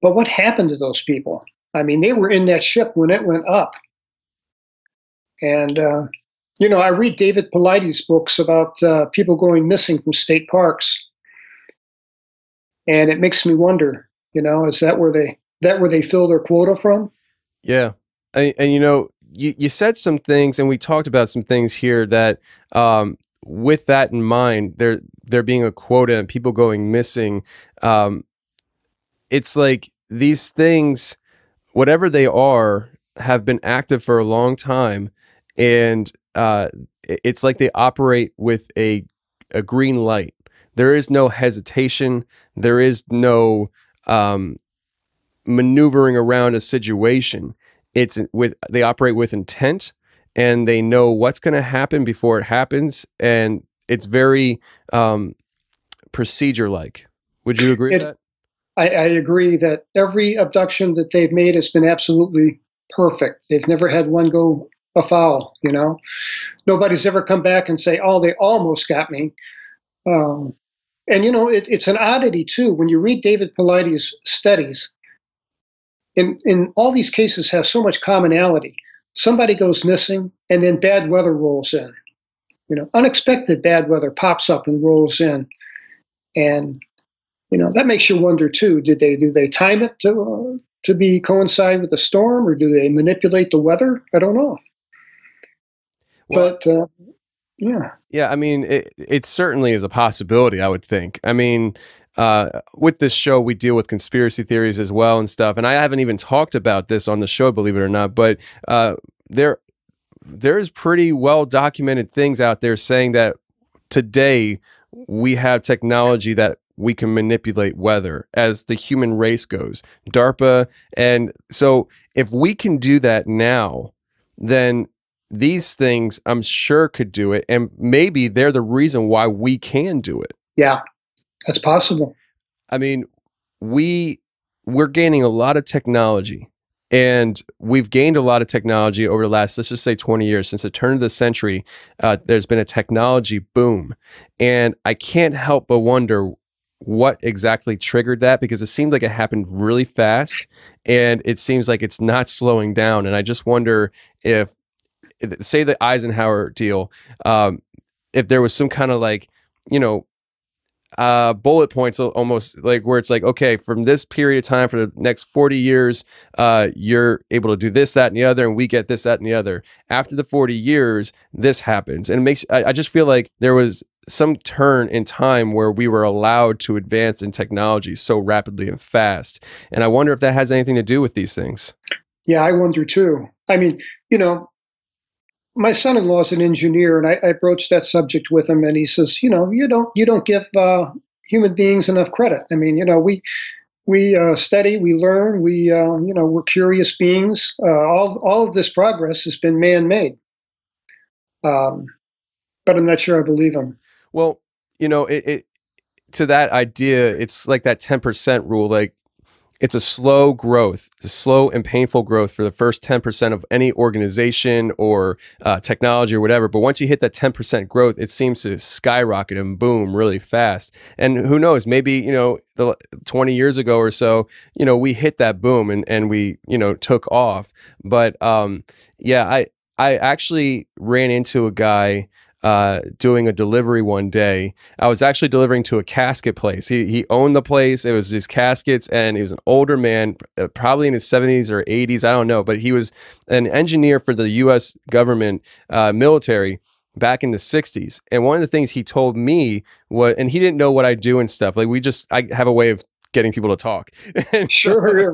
But what happened to those people? I mean, they were in that ship when it went up. And, you know, I read David Paulides' books about people going missing from state parks, and it makes me wonder, you know, is that where they fill their quota from? Yeah, and you know, you said some things, and we talked about some things here that, with that in mind, there being a quota and people going missing, it's like these things, whatever they are, have been active for a long time, and it's like they operate with a green light. There is no hesitation. There is no maneuvering around a situation. They operate with intent, and they know what's going to happen before it happens, and it's very procedure-like. Would you agree with that? I agree that every abduction that they've made has been absolutely perfect. They've never had one go afoul, you know. Nobody's ever come back and say, oh, they almost got me. And, you know, it's an oddity, too. When you read David Paulides' studies, in all these cases have so much commonality. Somebody goes missing, and then bad weather rolls in. You know, unexpected bad weather pops up and rolls in. And, you know, that makes you wonder, too, do they time it to be coincide with the storm, or do they manipulate the weather? I don't know. Well, but, yeah. Yeah, I mean, it certainly is a possibility, I would think. I mean, with this show, we deal with conspiracy theories as well and stuff, and I haven't even talked about this on the show, believe it or not, but there is pretty well-documented things out there saying that today we have technology that we can manipulate weather as the human race goes, DARPA. And so if we can do that now, then these things I'm sure could do it. And maybe they're the reason why we can do it. Yeah, that's possible. I mean, we're gaining a lot of technology, and we've gained a lot of technology over the last, let's just say 20 years, since the turn of the century. There's been a technology boom, and I can't help but wonder what exactly triggered that, because it seemed like it happened really fast, and it seems like it's not slowing down. And I just wonder if, say, the Eisenhower deal, if there was some kind of, like, you know, bullet points, almost like where it's like, okay, from this period of time for the next 40 years, you're able to do this, that, and the other, and we get this, that, and the other. After the 40 years, this happens. And it makes, I just feel like there was some turn in time where we were allowed to advance in technology so rapidly and fast. And I wonder if that has anything to do with these things. Yeah, I wonder too. I mean, you know, my son-in-law is an engineer, and I broached that subject with him, and he says, you know, you don't give human beings enough credit. I mean, you know, we study, we learn, you know, we're curious beings. All of this progress has been man-made. But I'm not sure I believe him. Well, you know, to that idea, it's like that 10% rule. Like, it's a slow growth, a slow and painful growth for the first 10% of any organization or technology or whatever. But once you hit that 10% growth, it seems to skyrocket and boom really fast. And who knows, maybe, you know, 20 years ago or so, you know, we hit that boom and we, you know, took off. But yeah, I actually ran into a guy doing a delivery one day. I was actually delivering to a casket place. He owned the place. It was his caskets, and he was an older man, probably in his 70s or 80s. I don't know, but he was an engineer for the U.S. government military back in the 60s. And one of the things he told me was, and he didn't know what I do and stuff. Like, I have a way of getting people to talk. And sure.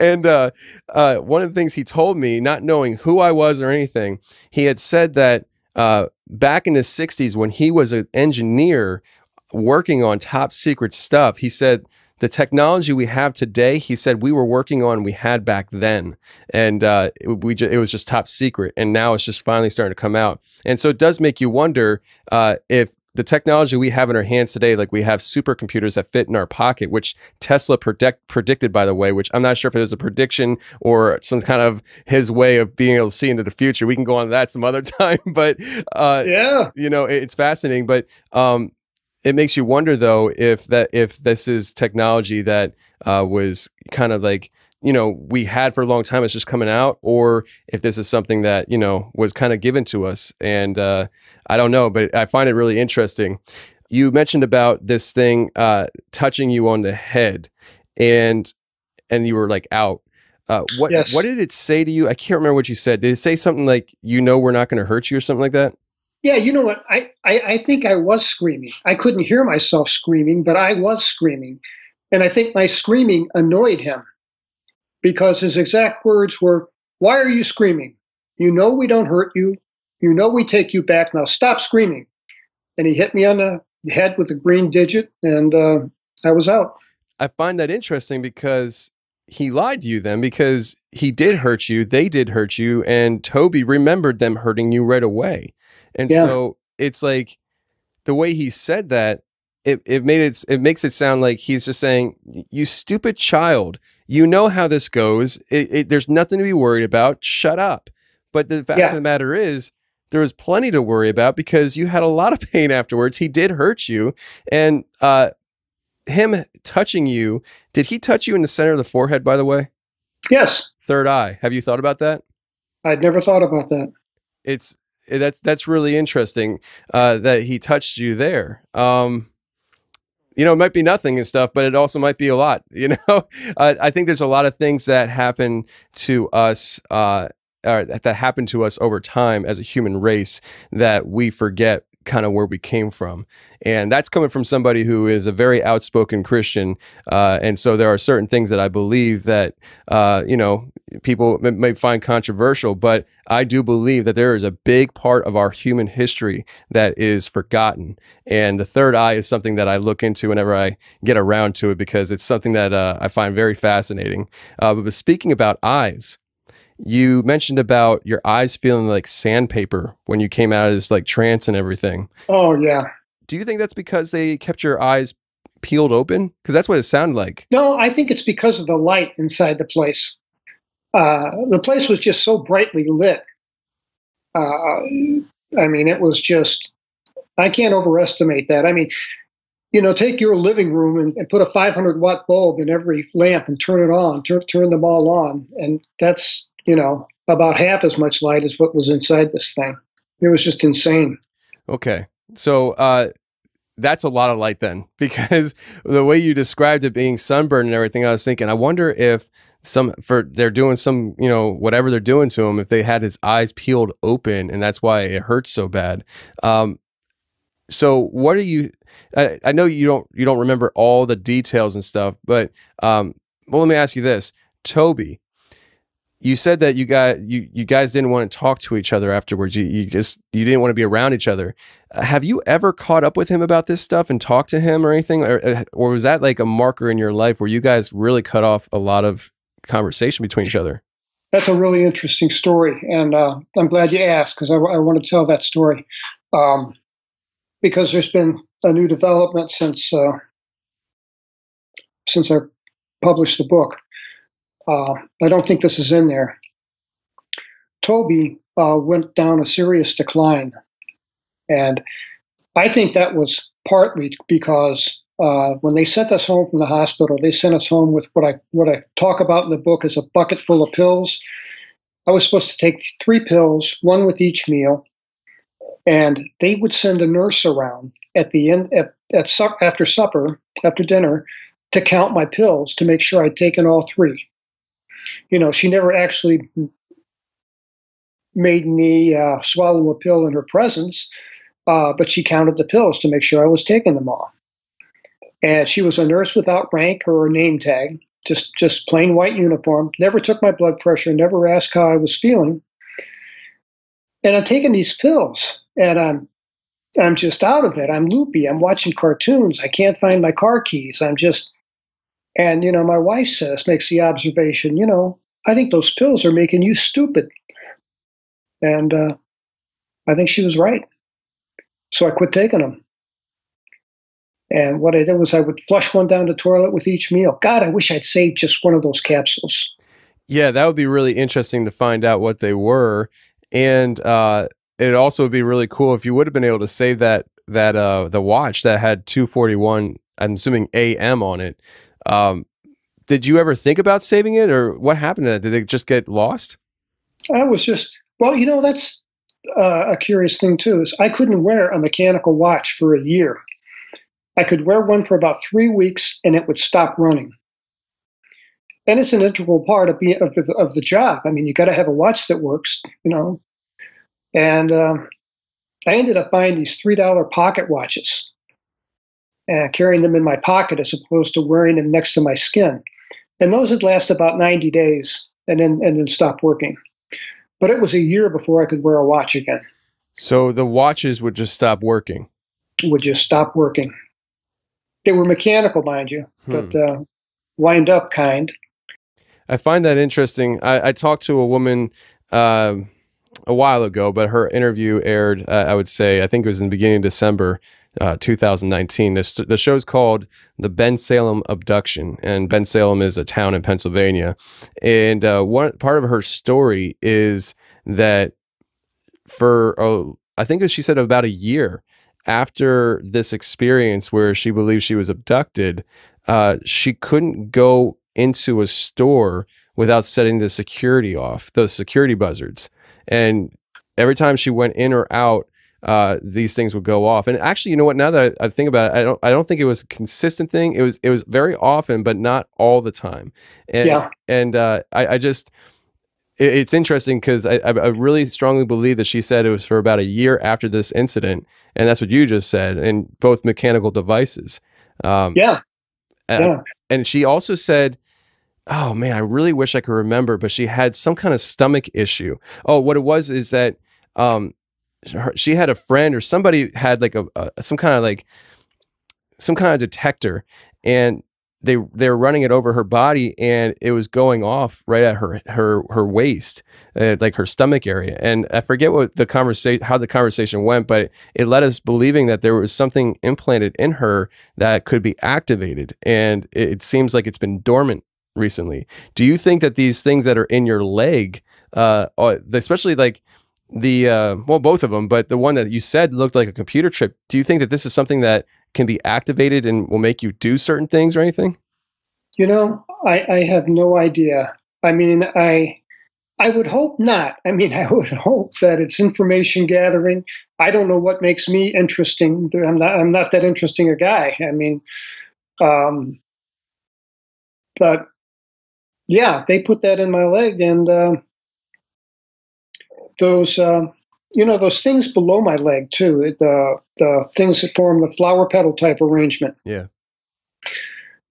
And one of the things he told me, not knowing who I was or anything, he had said that back in the 60s, when he was an engineer working on top secret stuff, he said the technology we have today, he said, we were working on, we had back then. And it was just top secret. And now it's just finally starting to come out. And so it does make you wonder if the technology we have in our hands today, like, we have supercomputers that fit in our pocket, which Tesla predicted, by the way, which I'm not sure if it was a prediction or some kind of his way of being able to see into the future. We can go on to that some other time, but yeah, you know, it's fascinating. But it makes you wonder, though, if this is technology that was kind of like, you know, we had for a long time, it's just coming out, or if this is something that, you know, was kind of given to us. And I don't know, but I find it really interesting. You mentioned about this thing touching you on the head, and you were like out. Yes. What did it say to you? I can't remember what you said. Did it say something like, you know, we're not going to hurt you or something like that? Yeah, you know what? I think I was screaming. I couldn't hear myself screaming, but I was screaming. And I think my screaming annoyed him, because his exact words were, why are you screaming? You know we don't hurt you. You know we take you back. Now stop screaming. And he hit me on the head with a green digit, and I was out. I find that interesting, because he lied to you then, because he did hurt you. They did hurt you. And Toby remembered them hurting you right away. And yeah. So it's like the way he said that, it makes it sound like he's just saying, you stupid child, you know how this goes. There's nothing to be worried about. Shut up. But the fact of the matter is, there was plenty to worry about because you had a lot of pain afterwards. He did hurt you. And him touching you, did he touch you in the center of the forehead, by the way? Yes. Third eye. Have you thought about that? I'd never thought about that. That's really interesting that he touched you there. You know, it might be nothing and stuff, but it also might be a lot, you know. I think there's a lot of things that happen to us that happened to us over time as a human race that we forget kind of where we came from. And that's coming from somebody who is a very outspoken Christian. And so there are certain things that I believe that, you know, people may find controversial, but I do believe that there is a big part of our human history that is forgotten. And the third eye is something that I look into whenever I get around to it, because it's something that I find very fascinating. But speaking about eyes, you mentioned about your eyes feeling like sandpaper when you came out of this like trance and everything. Oh yeah. Do you think that's because they kept your eyes peeled open? Because that's what it sounded like. No, I think it's because of the light inside the place. The place was just so brightly lit. I mean, it was just, I can't overestimate that. I mean, you know, take your living room and put a 500-watt bulb in every lamp and turn it on, turn them all on. And that's, you know, about half as much light as what was inside this thing. It was just insane. Okay. So that's a lot of light then, because the way you described it being sunburned and everything, I was thinking, I wonder if they're doing some, you know, whatever they're doing to him, if they had his eyes peeled open and that's why it hurts so bad. So what are you, I know you don't remember all the details and stuff, but, well, let me ask you this, Toby. You said that you guys didn't want to talk to each other afterwards. You didn't want to be around each other. Have you ever caught up with him about this stuff and talked to him or anything? Or was that like a marker in your life where you guys really cut off a lot of conversation between each other? That's a really interesting story. And I'm glad you asked, because I want to tell that story. Because there's been a new development since I published the book. I don't think this is in there. Toby went down a serious decline. And I think that was partly because when they sent us home from the hospital, they sent us home with what I talk about in the book is a bucket full of pills. I was supposed to take 3 pills, 1 with each meal. And they would send a nurse around at the end, after dinner, to count my pills to make sure I'd taken all 3. You know, she never actually made me swallow a pill in her presence, but she counted the pills to make sure I was taking them all. And she was a nurse without rank or a name tag, just plain white uniform, never took my blood pressure, never asked how I was feeling. And I'm taking these pills, and I'm just out of it. I'm loopy. I'm watching cartoons. I can't find my car keys. I'm just, and, you know, my wife makes the observation, you know, I think those pills are making you stupid. And I think she was right. So I quit taking them. And what I did was I would flush one down the toilet with each meal. God, I wish I'd saved just one of those capsules. Yeah, that would be really interesting to find out what they were. And it'd also be really cool if you would have been able to save the watch that had 2:41, I'm assuming AM on it. Did you ever think about saving it, or what happened to that? Did it just get lost? I was just, well, you know, that's a curious thing too, is I couldn't wear a mechanical watch for a year. I could wear one for about 3 weeks and it would stop running. And it's an integral part of the job. I mean, you got to have a watch that works, you know. And I ended up buying these $3 pocket watches and carrying them in my pocket as opposed to wearing them next to my skin. And those would last about 90 days and then stop working. But it was a year before I could wear a watch again. So the watches would just stop working? Would just stop working. They were mechanical, mind you, but wind up kind. I find that interesting. I talked to a woman a while ago, but her interview aired, I would say, I think it was in the beginning of December. 2019. The show's called The Ben-Salem Abduction, and Ben-Salem is a town in Pennsylvania. And one part of her story is that for, I think she said about a year after this experience where she believed she was abducted, she couldn't go into a store without setting the security off, those security buzzards. And every time she went in or out, these things would go off. And actually, you know what, now that I think about it, I don't think it was a consistent thing. It was very often, but not all the time. And, yeah. And it's interesting because I really strongly believe that she said it was for about a year after this incident. And that's what you just said, and both mechanical devices. And she also said, oh man, I really wish I could remember, but she had some kind of stomach issue. Oh, what it was is that, she had a friend or somebody had like some kind of detector, and they were running it over her body, and it was going off right at her waist, like her stomach area. And I forget what the conversation, how the conversation went, but it led us believing that there was something implanted in her that could be activated. And it seems like it's been dormant recently. Do you think that these things that are in your leg, especially like the, well, both of them, but the one that you said looked like a computer chip, do you think that this is something that can be activated and will make you do certain things or anything? You know, I have no idea. I mean, I would hope not. I mean, I would hope that it's information gathering. I don't know what makes me interesting. I'm not that interesting a guy. I mean, but yeah, they put that in my leg, and those things below my leg too, the things that form the flower petal type arrangement. Yeah.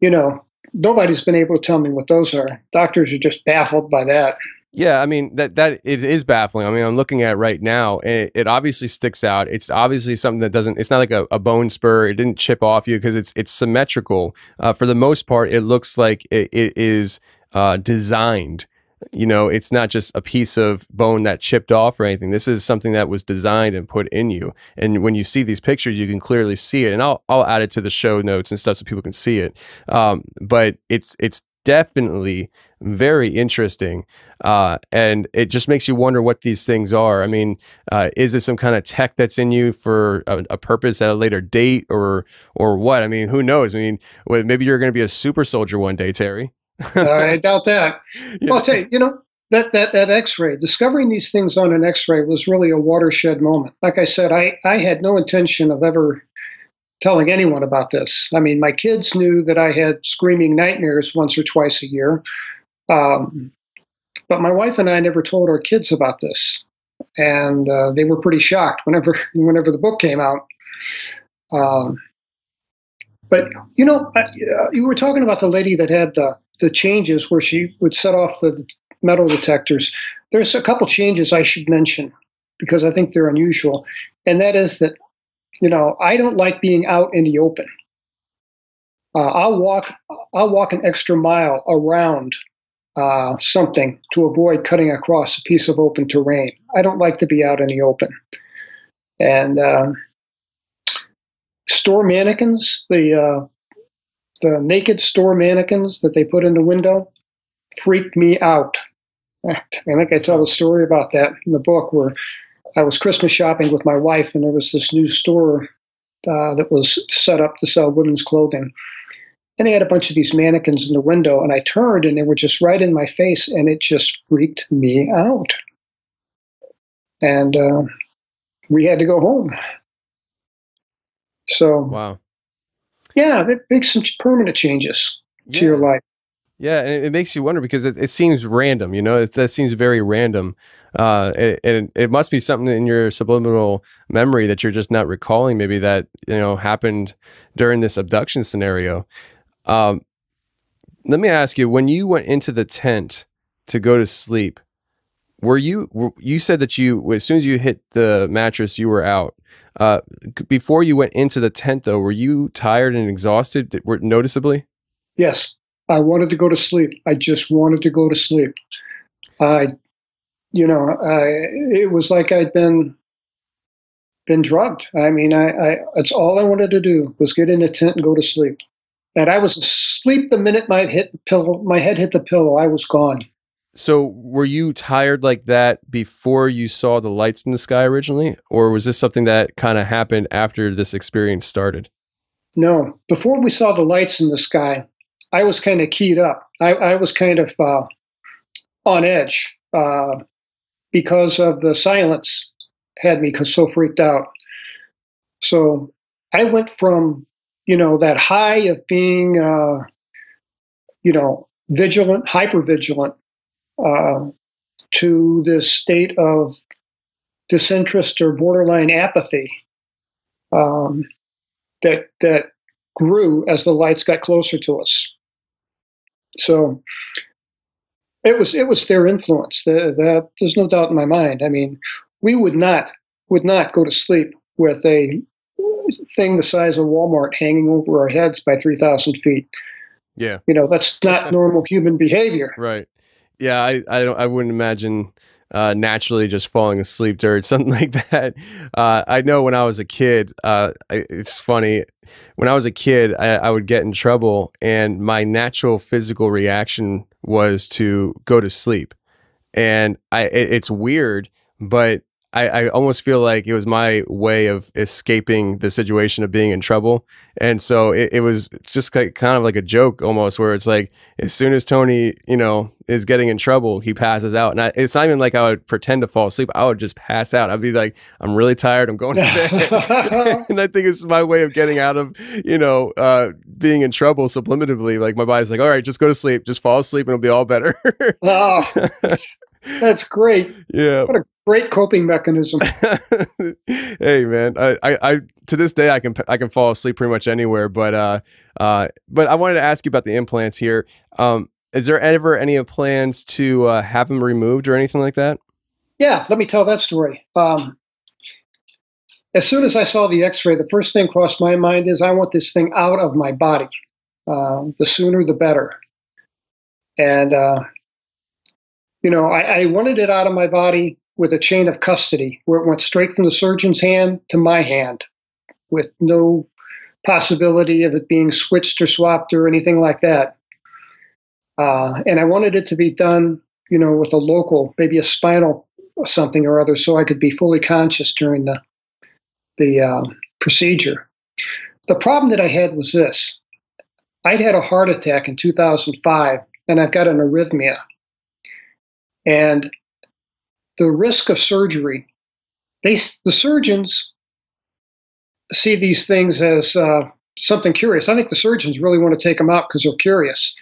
You know, nobody's been able to tell me what those are. Doctors are just baffled by that. Yeah, I mean, that it is baffling. I mean, I'm looking at it right now, and it obviously sticks out. It's obviously something that doesn't, it's not like a bone spur. It didn't chip off you because it's symmetrical. For the most part, it looks like it is designed. You know, it's not just a piece of bone that chipped off or anything. This is something that was designed and put in you. And when you see these pictures, you can clearly see it. And I'll add it to the show notes and stuff so people can see it. But it's definitely very interesting. And it just makes you wonder what these things are. I mean, is it some kind of tech that's in you for a purpose at a later date, or what? I mean, who knows? I mean, maybe you're going to be a super soldier one day, Terry. I doubt that. Yeah. I'll tell you, you know, that X-ray, discovering these things on an X-ray was really a watershed moment. Like I said, I had no intention of ever telling anyone about this. I mean, my kids knew that I had screaming nightmares once or twice a year. But my wife and I never told our kids about this. And they were pretty shocked whenever the book came out. But, you know, you were talking about the lady that had the changes where she would set off the metal detectors. There's a couple changes I should mention because I think they're unusual. And that is that, you know, I don't like being out in the open. I'll walk an extra mile around something to avoid cutting across a piece of open terrain. I don't like to be out in the open. And store mannequins, the naked store mannequins that they put in the window, freaked me out. I think I tell a story about that in the book where I was Christmas shopping with my wife, and there was this new store that was set up to sell women's clothing. And they had a bunch of these mannequins in the window, and I turned, and they were just right in my face, and it just freaked me out. And we had to go home. So, wow. Yeah, that makes some permanent changes to your life. Yeah, and it makes you wonder because it seems random, you know, that seems very random. And it must be something in your subliminal memory that you're just not recalling, maybe, that, you know, happened during this abduction scenario. Let me ask you, when you went into the tent to go to sleep, you said that as soon as you hit the mattress, you were out. Before you went into the tent, though, were you tired and exhausted noticeably? Yes. I wanted to go to sleep. I just wanted to go to sleep. It was like I'd been been drugged. I mean, I that's all I wanted to do was get in a tent and go to sleep. And I was asleep the minute my head hit the pillow. I was gone. So were you tired like that before you saw the lights in the sky originally? Or was this something that kind of happened after this experience started? No. Before we saw the lights in the sky, I was kind of keyed up. I was kind of on edge because of the silence had me so freaked out. So I went from, you know, that high of being, you know, vigilant, hypervigilant, to this state of disinterest or borderline apathy that grew as the lights got closer to us. So it was their influence. That there's no doubt in my mind. I mean, we would not go to sleep with a thing the size of Walmart hanging over our heads by 3,000 feet. Yeah, you know, that's not normal human behavior. Right. Yeah, I wouldn't imagine naturally just falling asleep during something like that. I know when I was a kid, it's funny. When I was a kid, I would get in trouble, and my natural physical reaction was to go to sleep. And it's weird, but I almost feel like it was my way of escaping the situation of being in trouble. And so it was just kind of like a joke almost, where it's like, as soon as Tony, you know, is getting in trouble, he passes out. And it's not even like I would pretend to fall asleep. I would just pass out. I'd be like, I'm really tired, I'm going to bed. And I think it's my way of getting out of, you know, being in trouble subliminally. Like my body's like, all right, just go to sleep, just fall asleep, and it'll be all better. Oh, that's great. Yeah. What a great coping mechanism. Hey man, I to this day I can fall asleep pretty much anywhere. But but I wanted to ask you about the implants here. Is there ever any plans to have them removed or anything like that? Yeah, let me tell that story. As soon as I saw the X-ray, the first thing crossed my mind is I want this thing out of my body. The sooner the better. And you know, I wanted it out of my body with a chain of custody where it went straight from the surgeon's hand to my hand with no possibility of it being switched or swapped or anything like that. And I wanted it to be done, you know, with a local, maybe a spinal or something or other, so I could be fully conscious during the procedure. The problem that I had was this. I'd had a heart attack in 2005, and I've got an arrhythmia. And the risk of surgery, the surgeons see these things as something curious. I think the surgeons really want to take them out because they're curious.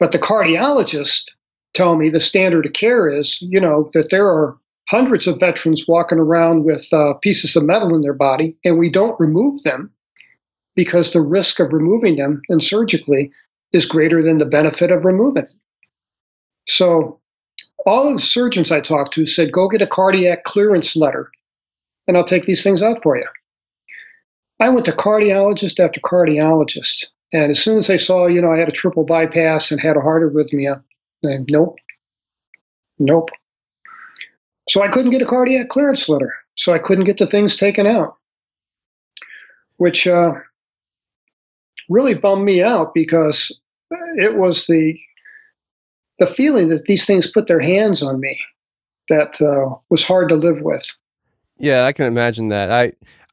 But the cardiologists tell me the standard of care is, you know, that there are hundreds of veterans walking around with pieces of metal in their body, and we don't remove them because the risk of removing them and surgically is greater than the benefit of removing it. So all of the surgeons I talked to said, go get a cardiac clearance letter, and I'll take these things out for you. I went to cardiologist after cardiologist, and as soon as they saw, you know, I had a triple bypass and had a heart arrhythmia, and nope, nope. So I couldn't get a cardiac clearance letter, so I couldn't get the things taken out, which really bummed me out, because it was the feeling that these things put their hands on me that was hard to live with. Yeah, I can imagine that.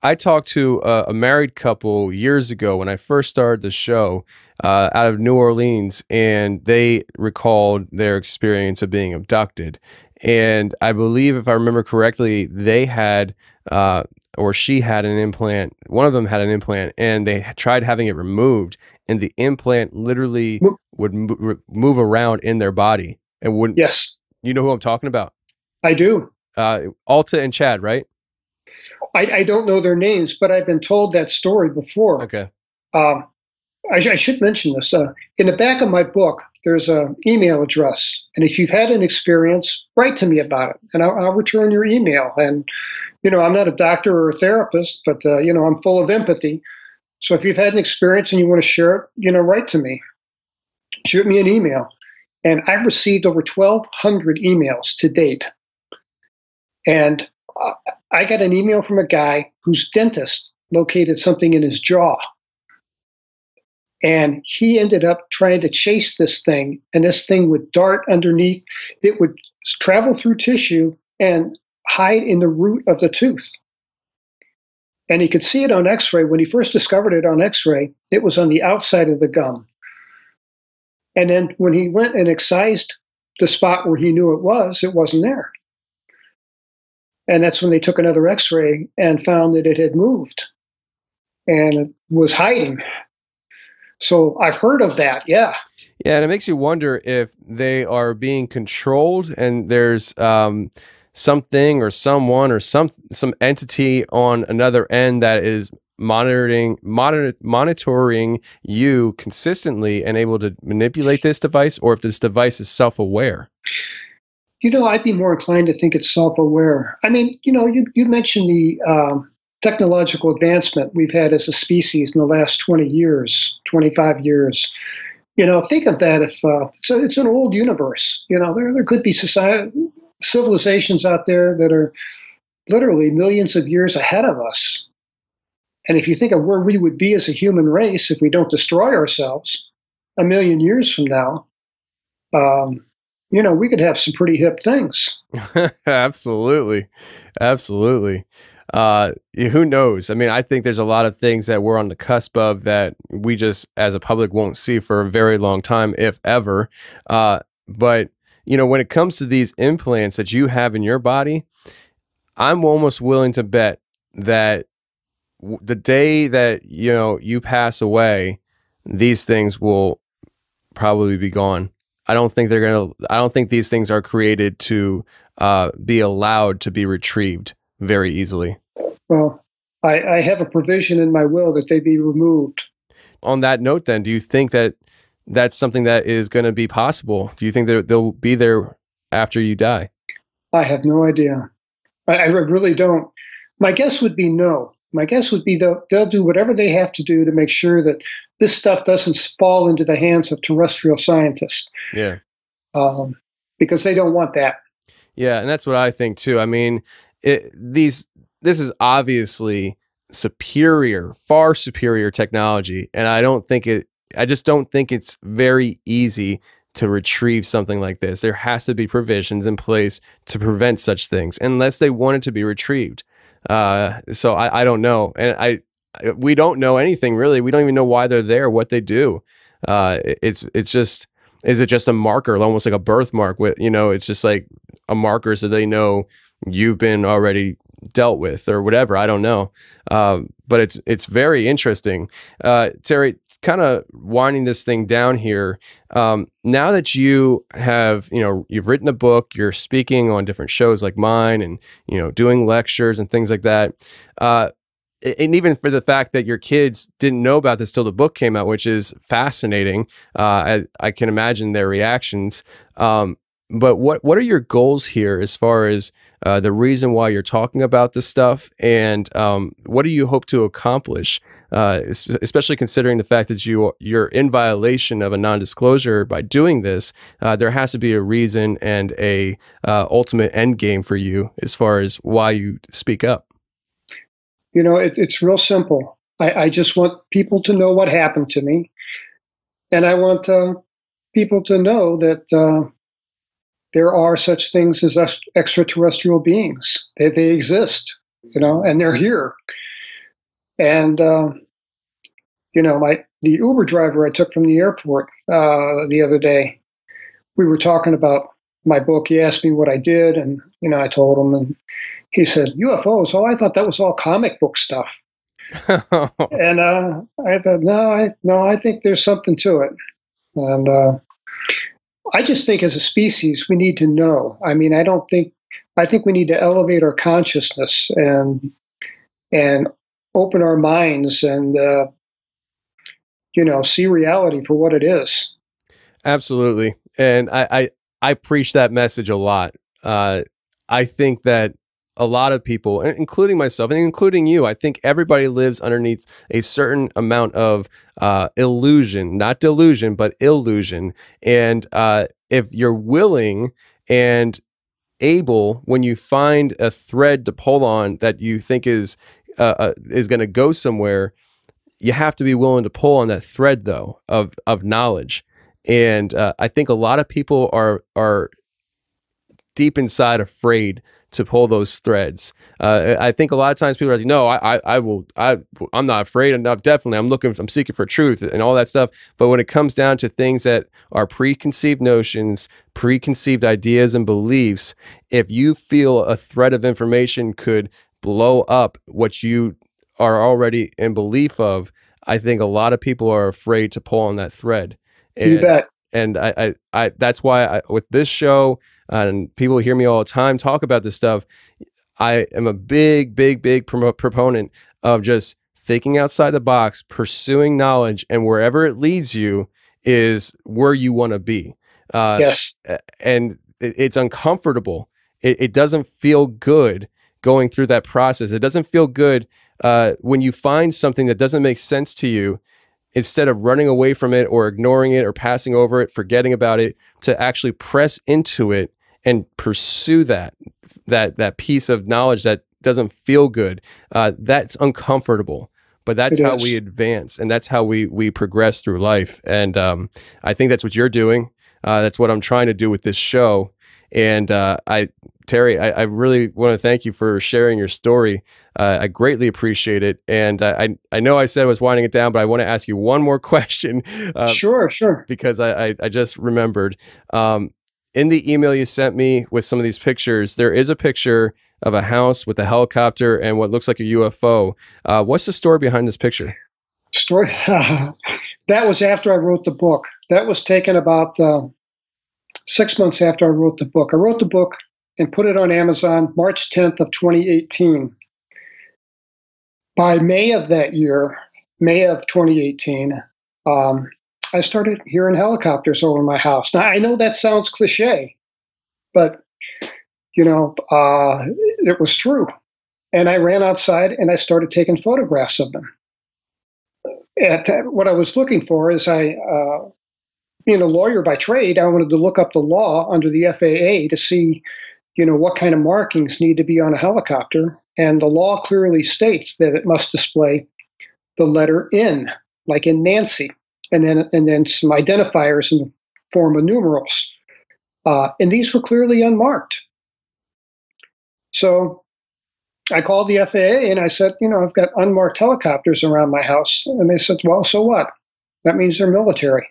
I talked to a married couple years ago when I first started the show out of New Orleans, and they recalled their experience of being abducted. And I believe, if I remember correctly, they had or she had an implant. One of them had an implant, and they tried having it removed, and the implant literally would move around in their body and wouldn't. Yes. You know who I'm talking about? I do. Alta and Chad, right? I don't know their names, but I've been told that story before. Okay. I should mention this. In the back of my book, there's an email address. And if you've had an experience, write to me about it, and I'll return your email. And, you know, I'm not a doctor or a therapist, but, you know, I'm full of empathy. So if you've had an experience and you want to share it, you know, write to me. Shoot me an email. And I've received over 1,200 emails to date. And I got an email from a guy whose dentist located something in his jaw. And he ended up trying to chase this thing, and this thing would dart underneath. It would travel through tissue and hide in the root of the tooth. And he could see it on x-ray. When he first discovered it on x-ray, it was on the outside of the gum. And then when he went and excised the spot where he knew it wasn't there. And that's when they took another x-ray and found that it had moved and it was hiding. So I've heard of that, yeah. Yeah, and it makes you wonder if they are being controlled and there's something or someone or some entity on another end that is monitoring you consistently and able to manipulate this device, or if this device is self-aware. You know, I'd be more inclined to think it's self-aware. I mean, you know, you mentioned the technological advancement we've had as a species in the last 20 years, 25 years. You know, think of that if it's an old universe. You know, there could be civilizations out there that are literally millions of years ahead of us. And if you think of where we would be as a human race if we don't destroy ourselves a million years from now, you know, we could have some pretty hip things. Absolutely. Absolutely. Who knows? I mean, I think there's a lot of things that we're on the cusp of that we just as a public won't see for a very long time, if ever. But, you know, when it comes to these implants that you have in your body, I'm almost willing to bet that the day that, you know, you pass away, these things will probably be gone. I don't think they're going to, I don't think these things are created to be allowed to be retrieved very easily. Well, I have a provision in my will that they be removed. On that note, then, do you think that that's something that is going to be possible? Do you think that they'll be there after you die? I have no idea. I really don't. My guess would be no. My guess would be they'll do whatever they have to do to make sure that this stuff doesn't fall into the hands of terrestrial scientists. Yeah. Because they don't want that. Yeah, and that's what I think too. I mean, this is obviously superior, far superior technology, and I just don't think it's very easy to retrieve something like this. There has to be provisions in place to prevent such things, unless they want it to be retrieved. So I don't know. And we don't know anything really. We don't even know why they're there, what they do. It's just, is it just a marker, almost like a birthmark with, you know, it's just like a marker so they know you've been already dealt with or whatever. I don't know. But it's very interesting. Terry, kind of winding this thing down here. Now that you have, you know, you've written a book, you're speaking on different shows like mine and, you know, doing lectures and things like that. And even for the fact that your kids didn't know about this till the book came out, which is fascinating. I can imagine their reactions. But what are your goals here as far as the reason why you're talking about this stuff, and what do you hope to accomplish, especially considering the fact that you're in violation of a non-disclosure by doing this? There has to be a reason and a ultimate end game for you as far as why you speak up. You know, it's real simple. I just want people to know what happened to me, and I want people to know that there are such things as extraterrestrial beings. They exist, you know, and they're here. And, you know, the Uber driver I took from the airport the other day, we were talking about my book. He asked me what I did, and, you know, I told him, and he said, UFOs? Oh, I thought that was all comic book stuff. And I thought, no, I think there's something to it. And, I just think as a species, we need to know. I mean, I think we need to elevate our consciousness and open our minds and, you know, see reality for what it is. Absolutely. And I preach that message a lot. I think that a lot of people, including myself and including you, I think everybody lives underneath a certain amount of illusion, not delusion, but illusion. And if you're willing and able, when you find a thread to pull on that you think is going to go somewhere, you have to be willing to pull on that thread, though, of knowledge. And I think a lot of people are deep inside afraid to pull those threads. I think a lot of times people are like, no, I'm not afraid enough. Definitely. I'm seeking for truth and all that stuff. But when it comes down to things that are preconceived notions, preconceived ideas and beliefs, if you feel a thread of information could blow up what you are already in belief of, I think a lot of people are afraid to pull on that thread. And, you bet. And I that's why with this show, and people hear me all the time talk about this stuff, I am a big proponent of just thinking outside the box, pursuing knowledge, and wherever it leads you is where you want to be. Yes. And it's uncomfortable. It doesn't feel good going through that process. It doesn't feel good when you find something that doesn't make sense to you. Instead of running away from it or ignoring it or passing over it, forgetting about it, to actually press into it and pursue that piece of knowledge that doesn't feel good, that's uncomfortable. But that's how we advance, and that's how we progress through life. And I think that's what you're doing. That's what I'm trying to do with this show. And Terry, I really want to thank you for sharing your story. I greatly appreciate it. And I know I said I was winding it down, but I want to ask you one more question. Sure. Because I just remembered. In the email you sent me with some of these pictures, there is a picture of a house with a helicopter and what looks like a UFO. What's the story behind this picture? Story? That was after I wrote the book. That was taken about 6 months after I wrote the book. I wrote the book and put it on Amazon March 10th of 2018. By May of that year, May of 2018, I started hearing helicopters over my house. Now, I know that sounds cliche, but, you know, it was true. And I ran outside and I started taking photographs of them. What I was looking for is being a lawyer by trade, I wanted to look up the law under the FAA to see, you know, what kind of markings need to be on a helicopter. And the law clearly states that it must display the letter N, like in Nancy, and then some identifiers in the form of numerals. And these were clearly unmarked. So I called the FAA and I said, you know, I've got unmarked helicopters around my house. And they said, well, so what? That means they're military.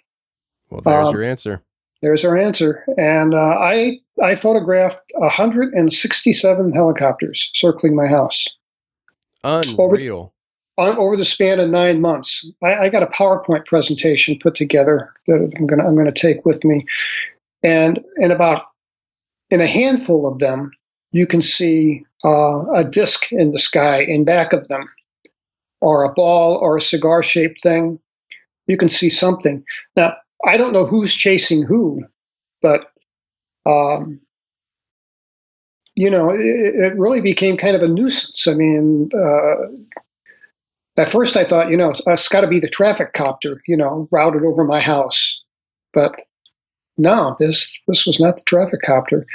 Well, there's your answer. There's our answer. And I photographed 167 helicopters circling my house. Unreal. Over the span of 9 months. I got a PowerPoint presentation put together that I'm gonna take with me. And in a handful of them, you can see a disc in the sky in back of them, or a ball or a cigar-shaped thing. You can see something. Now, I don't know who's chasing who, but, you know, it really became kind of a nuisance. I mean, at first I thought, you know, it's got to be the traffic copter, you know, routed over my house. But no, this was not the traffic copter.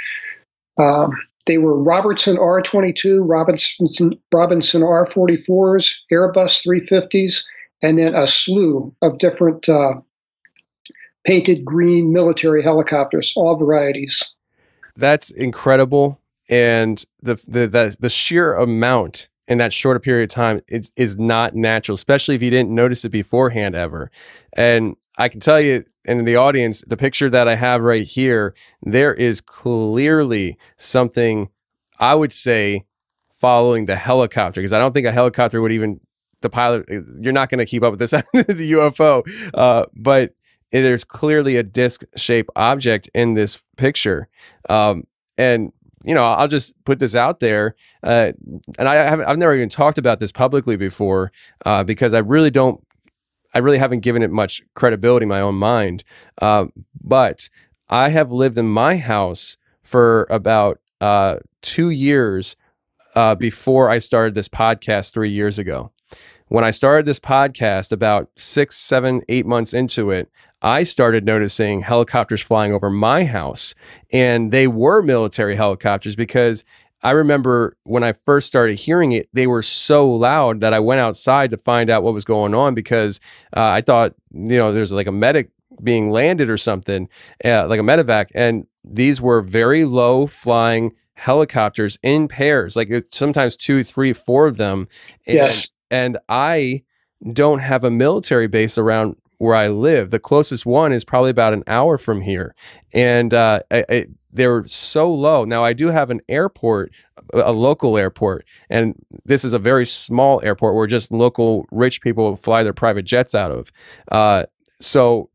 They were Robertson R-22, Robinson R-44s, Airbus 350s, and then a slew of different painted green military helicopters, all varieties. That's incredible. And the sheer amount in that short period of time is not natural, especially if you didn't notice it beforehand ever. And I can tell you, and in the audience, the picture that I have right here, there is clearly something, I would say, following the helicopter, because I don't think a helicopter would even, the pilot, you're not going to keep up with this, the UFO. But there's clearly a disc-shaped object in this picture. And, you know, I'll just put this out there. And I've never even talked about this publicly before because I really haven't given it much credibility in my own mind. But I have lived in my house for about 2 years before I started this podcast 3 years ago. When I started this podcast about 6, 7, 8 months into it, I started noticing helicopters flying over my house, and they were military helicopters, because I remember when I first started hearing it, they were so loud that I went outside to find out what was going on, because I thought, you know, there's like a medic being landed or something, like a medevac. And these were very low flying helicopters in pairs, like sometimes 2, 3, 4 of them. And, yes. And I don't have a military base around where I live. The closest one is probably about an hour from here. And they were so low. Now, I do have an airport, a local airport, and this is a very small airport where just local rich people fly their private jets out of. So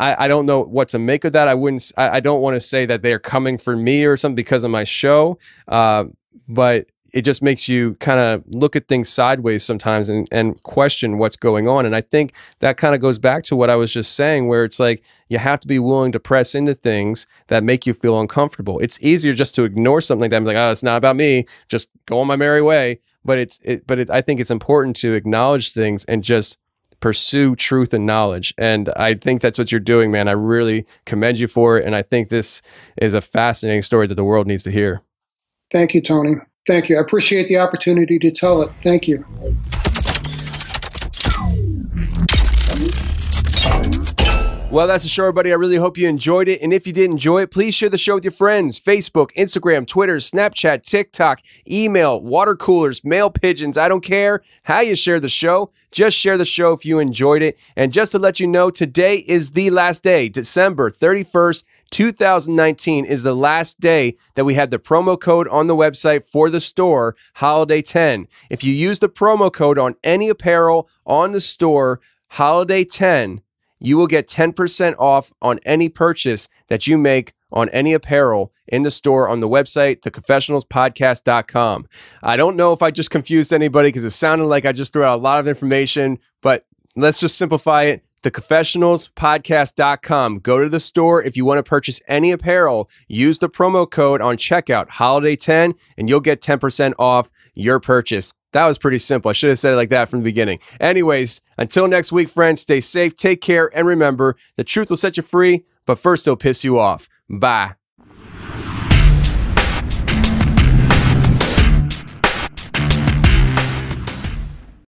I don't know what to make of that. I don't want to say that they're coming for me or something because of my show, but it just makes you kind of look at things sideways sometimes and question what's going on. And I think that kind of goes back to what I was just saying, where it's like, you have to be willing to press into things that make you feel uncomfortable. It's easier just to ignore something like that and be like, oh, it's not about me, just go on my merry way. But I think it's important to acknowledge things and just pursue truth and knowledge. And I think that's what you're doing, man. I really commend you for it. And I think this is a fascinating story that the world needs to hear. Thank you, Tony. Thank you. I appreciate the opportunity to tell it. Thank you. Well, that's the show, everybody. I really hope you enjoyed it. And if you did enjoy it, please share the show with your friends. Facebook, Instagram, Twitter, Snapchat, TikTok, email, water coolers, mail pigeons. I don't care how you share the show. Just share the show if you enjoyed it. And just to let you know, today is the last day. December 31st, 2019 is the last day that we had the promo code on the website for the store, Holiday 10. If you use the promo code on any apparel on the store, Holiday 10, you will get 10% off on any purchase that you make on any apparel in the store on the website, theconfessionalspodcast.com. I don't know if I just confused anybody, because it sounded like I just threw out a lot of information, but let's just simplify it. theconfessionalspodcast.com. Go to the store. If you want to purchase any apparel, use the promo code on checkout, Holiday 10, and you'll get 10% off your purchase. That was pretty simple. I should have said it like that from the beginning. Anyways, until next week, friends, stay safe, take care, and remember, the truth will set you free, but first it'll piss you off. Bye.